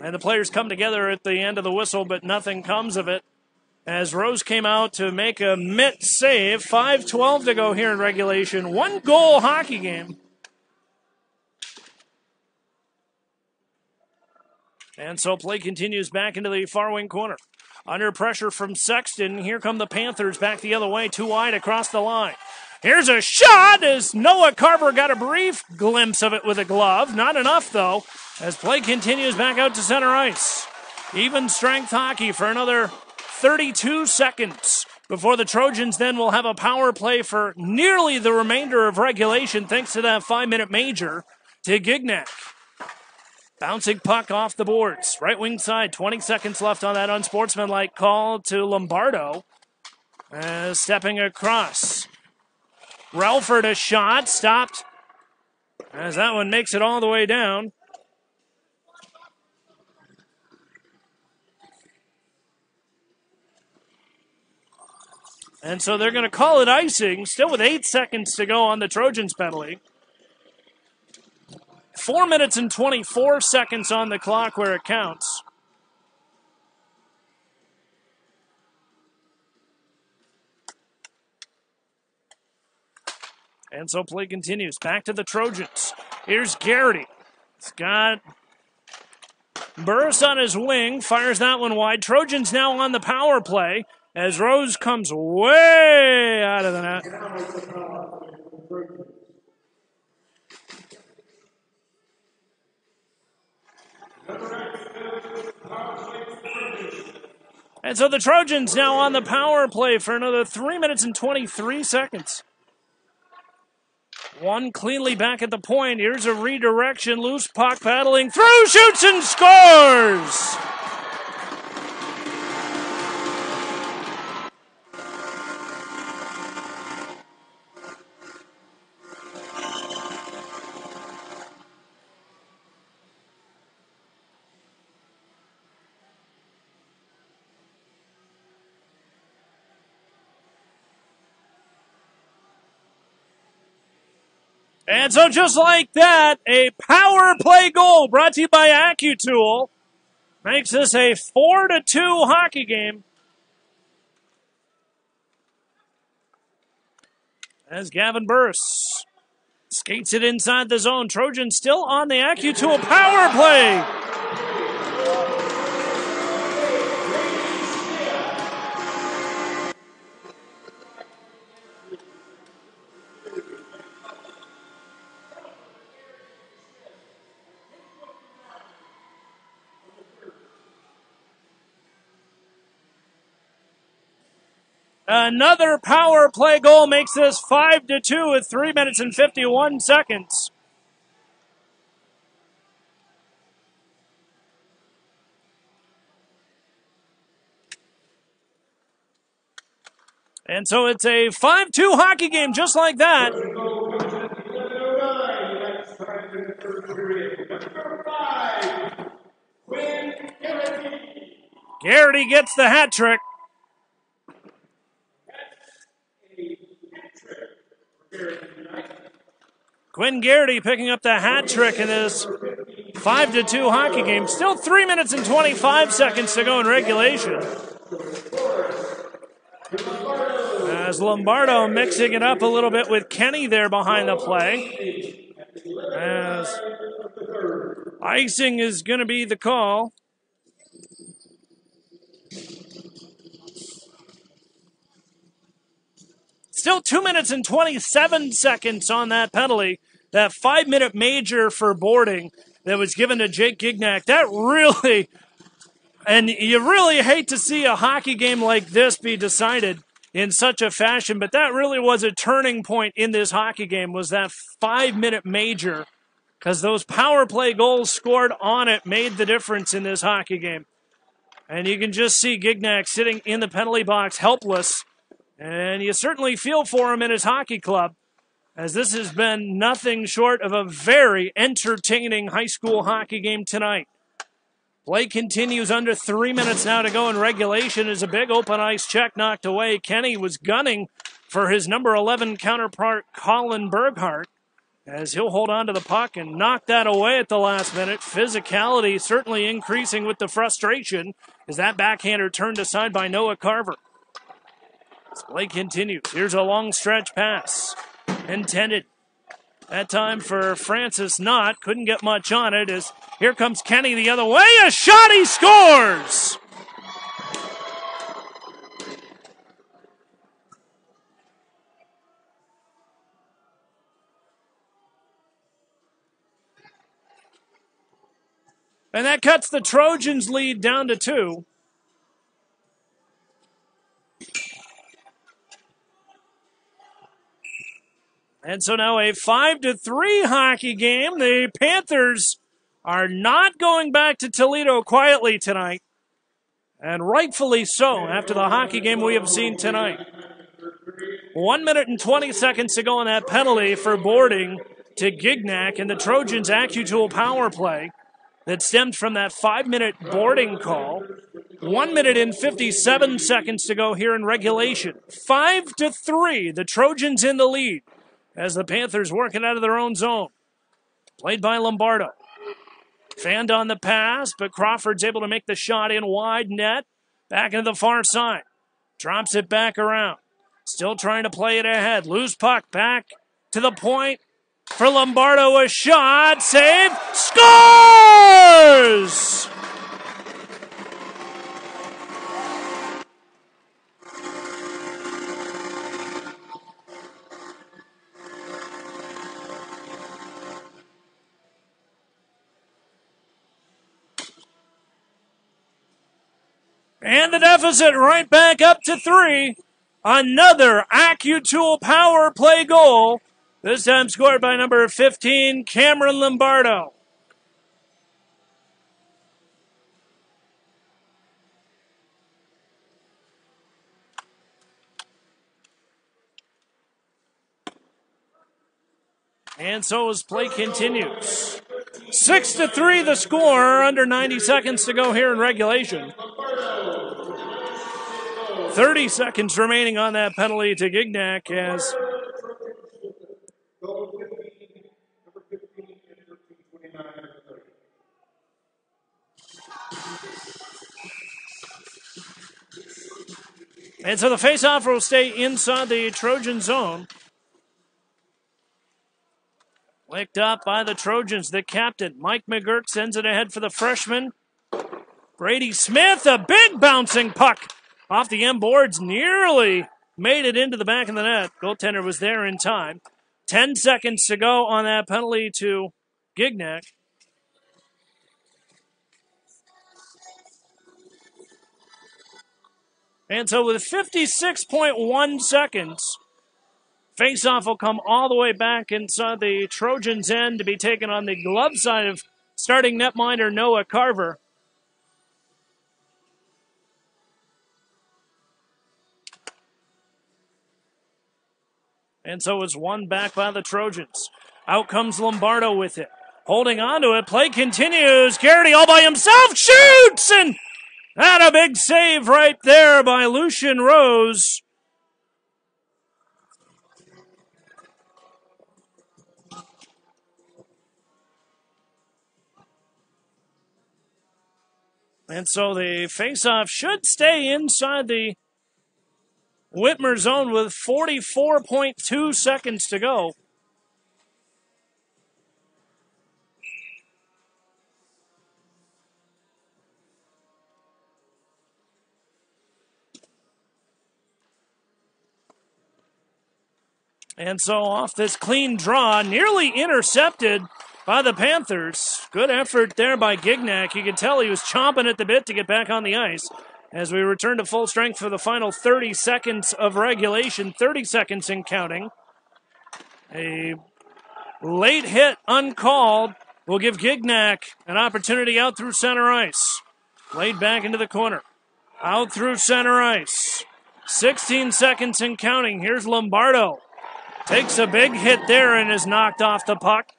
And the players come together at the end of the whistle, but nothing comes of it. As Rose came out to make a mitt save, five twelve to go here in regulation. One-goal hockey game. And so play continues back into the far wing corner. Under pressure from Sexton, here come the Panthers back the other way, too wide across the line. Here's a shot as Noah Carver got a brief glimpse of it with a glove. Not enough, though, as play continues back out to center ice. Even strength hockey for another thirty-two seconds before the Trojans then will have a power play for nearly the remainder of regulation thanks to that five-minute major to Gignac. Bouncing puck off the boards. Right wing side, twenty seconds left on that unsportsmanlike call to Lombardo. Uh, stepping across. Relford a shot, stopped as that one makes it all the way down. And so they're going to call it icing, still with eight seconds to go on the Trojans penalty. Four minutes and twenty-four seconds on the clock where it counts. And so play continues. Back to the Trojans. Here's Garrity. He's got Burris on his wing. Fires that one wide. Trojans now on the power play. As Rose comes way out of the net. And so the Trojans now on the power play for another three minutes and twenty-three seconds. One cleanly back at the point. Here's a redirection. Loose puck paddling through. Shoots and scores! And so just like that, a power play goal brought to you by AccuTool makes this a four to two hockey game. As Gavin Burris skates it inside the zone. Trojans still on the AccuTool power play. Another power play goal makes this five to two with three minutes and fifty-one seconds. And so it's a five two hockey game just like that. Garrity gets the hat trick. Quinn Garrity picking up the hat trick in this five to two hockey game. Still three minutes and twenty-five seconds to go in regulation. As Lombardo mixing it up a little bit with Kenny there behind the play. As icing is going to be the call. Still two minutes and twenty-seven seconds on that penalty, that five-minute major for boarding that was given to Jake Gignac. That really, and you really hate to see a hockey game like this be decided in such a fashion, but that really was a turning point in this hockey game, was that five-minute major, because those power play goals scored on it made the difference in this hockey game. And you can just see Gignac sitting in the penalty box helpless. And you certainly feel for him in his hockey club, as this has been nothing short of a very entertaining high school hockey game tonight. Play continues under three minutes now to go in regulation as a big open ice check knocked away. Kenny was gunning for his number eleven counterpart, Colin Berghardt, as he'll hold on to the puck and knock that away at the last minute. Physicality certainly increasing with the frustration as that backhander turned aside by Noah Carver. Play continues. Here's a long stretch pass. Intended. That time for Francis Knott. Couldn't get much on it as here comes Kenny the other way. A shot, he scores! And that cuts the Trojans' lead down to two. And so now a five to three hockey game. The Panthers are not going back to Toledo quietly tonight, and rightfully so after the hockey game we have seen tonight. One minute and twenty seconds to go on that penalty for boarding to Gignac and the Trojans' AccuTool power play that stemmed from that five-minute boarding call. One minute and fifty-seven seconds to go here in regulation. five to three, the Trojans in the lead. As the Panthers working out of their own zone. Played by Lombardo. Fanned on the pass, but Crawford's able to make the shot in wide net. Back into the far side. Drops it back around. Still trying to play it ahead. Loose puck back to the point. For Lombardo, a shot. Save. Scores! And the deficit right back up to three. Another AccuTool power play goal. This time scored by number fifteen, Cameron Lombardo. And so as play continues. Six to three the score, under ninety seconds to go here in regulation. thirty seconds remaining on that penalty to Gignac as And so the faceoff will stay inside the Trojan zone. Licked up by the Trojans. The captain, Mike McGurk, sends it ahead for the freshman. Brady Smith, a big bouncing puck off the end boards, nearly made it into the back of the net. Goaltender was there in time. Ten seconds to go on that penalty to Gignac. And so with fifty-six point one seconds, faceoff will come all the way back inside the Trojans' end to be taken on the glove side of starting netminder Noah Carver. And so it's won back by the Trojans. Out comes Lombardo with it. Holding on to it. Play continues. Garrity all by himself. Shoots! And had a big save right there by Lucian Rose. And so the faceoff should stay inside the Whitmer zone with forty-four point two seconds to go. And so off this clean draw, nearly intercepted by the Panthers. Good effort there by Gignac. You could tell he was chomping at the bit to get back on the ice. As we return to full strength for the final thirty seconds of regulation, thirty seconds in counting. A late hit uncalled will give Gignac an opportunity out through center ice. Laid back into the corner. Out through center ice. sixteen seconds in counting. Here's Lombardo. Takes a big hit there and is knocked off the puck.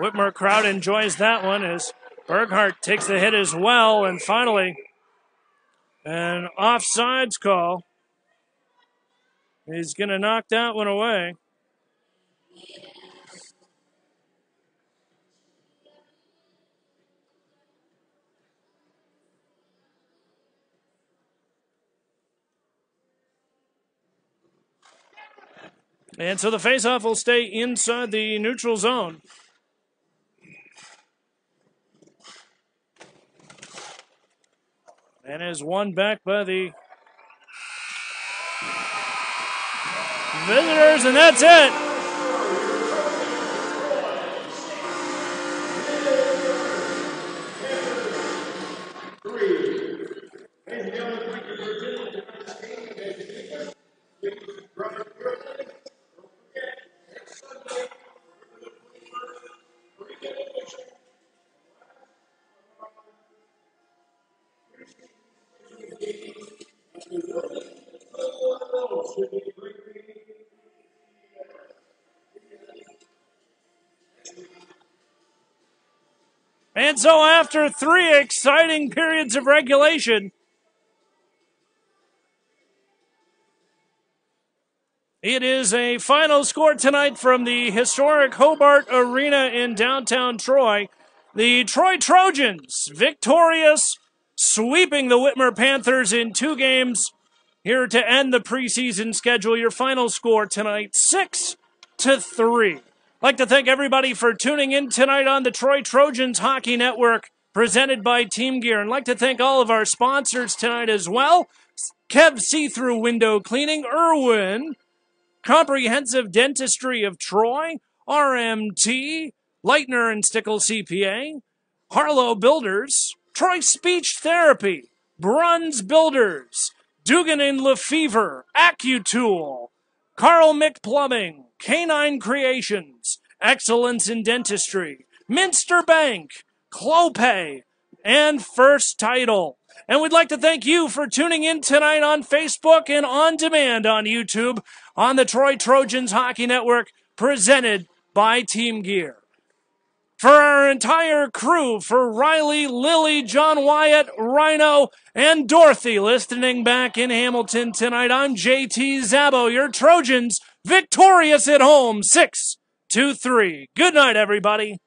Whitmer crowd enjoys that one as Burkhardt takes the hit as well. And finally, an offsides call. He's going to knock that one away. And so the faceoff will stay inside the neutral zone. And is won back by the visitors, and that's it. And so after three exciting periods of regulation, it is a final score tonight from the historic Hobart Arena in downtown Troy. The Troy Trojans victorious, sweeping the Whitmer Panthers in two games here to end the preseason schedule. Your final score tonight, six to three. I'd like to thank everybody for tuning in tonight on the Troy Trojans Hockey Network, presented by Team Gear. And I'd like to thank all of our sponsors tonight as well. Kev See-Through Window Cleaning, Irwin, Comprehensive Dentistry of Troy, R M T, Lightner and Stickle C P A, Harlow Builders, Troy Speech Therapy, Bruns Builders, Dugan and Lefevre, AccuTool, Carl Mick Plumbing, Canine Creations, Excellence in Dentistry, Minster Bank, Clopay, and First Title. And we'd like to thank you for tuning in tonight on Facebook and on demand on YouTube on the Troy Trojans Hockey Network, presented by Team Gear. For our entire crew, for Riley, Lily, John Wyatt, Rhino, and Dorothy listening back in Hamilton tonight, I'm J T Szabo, your Trojans victorious at home, six to three. Good night, everybody.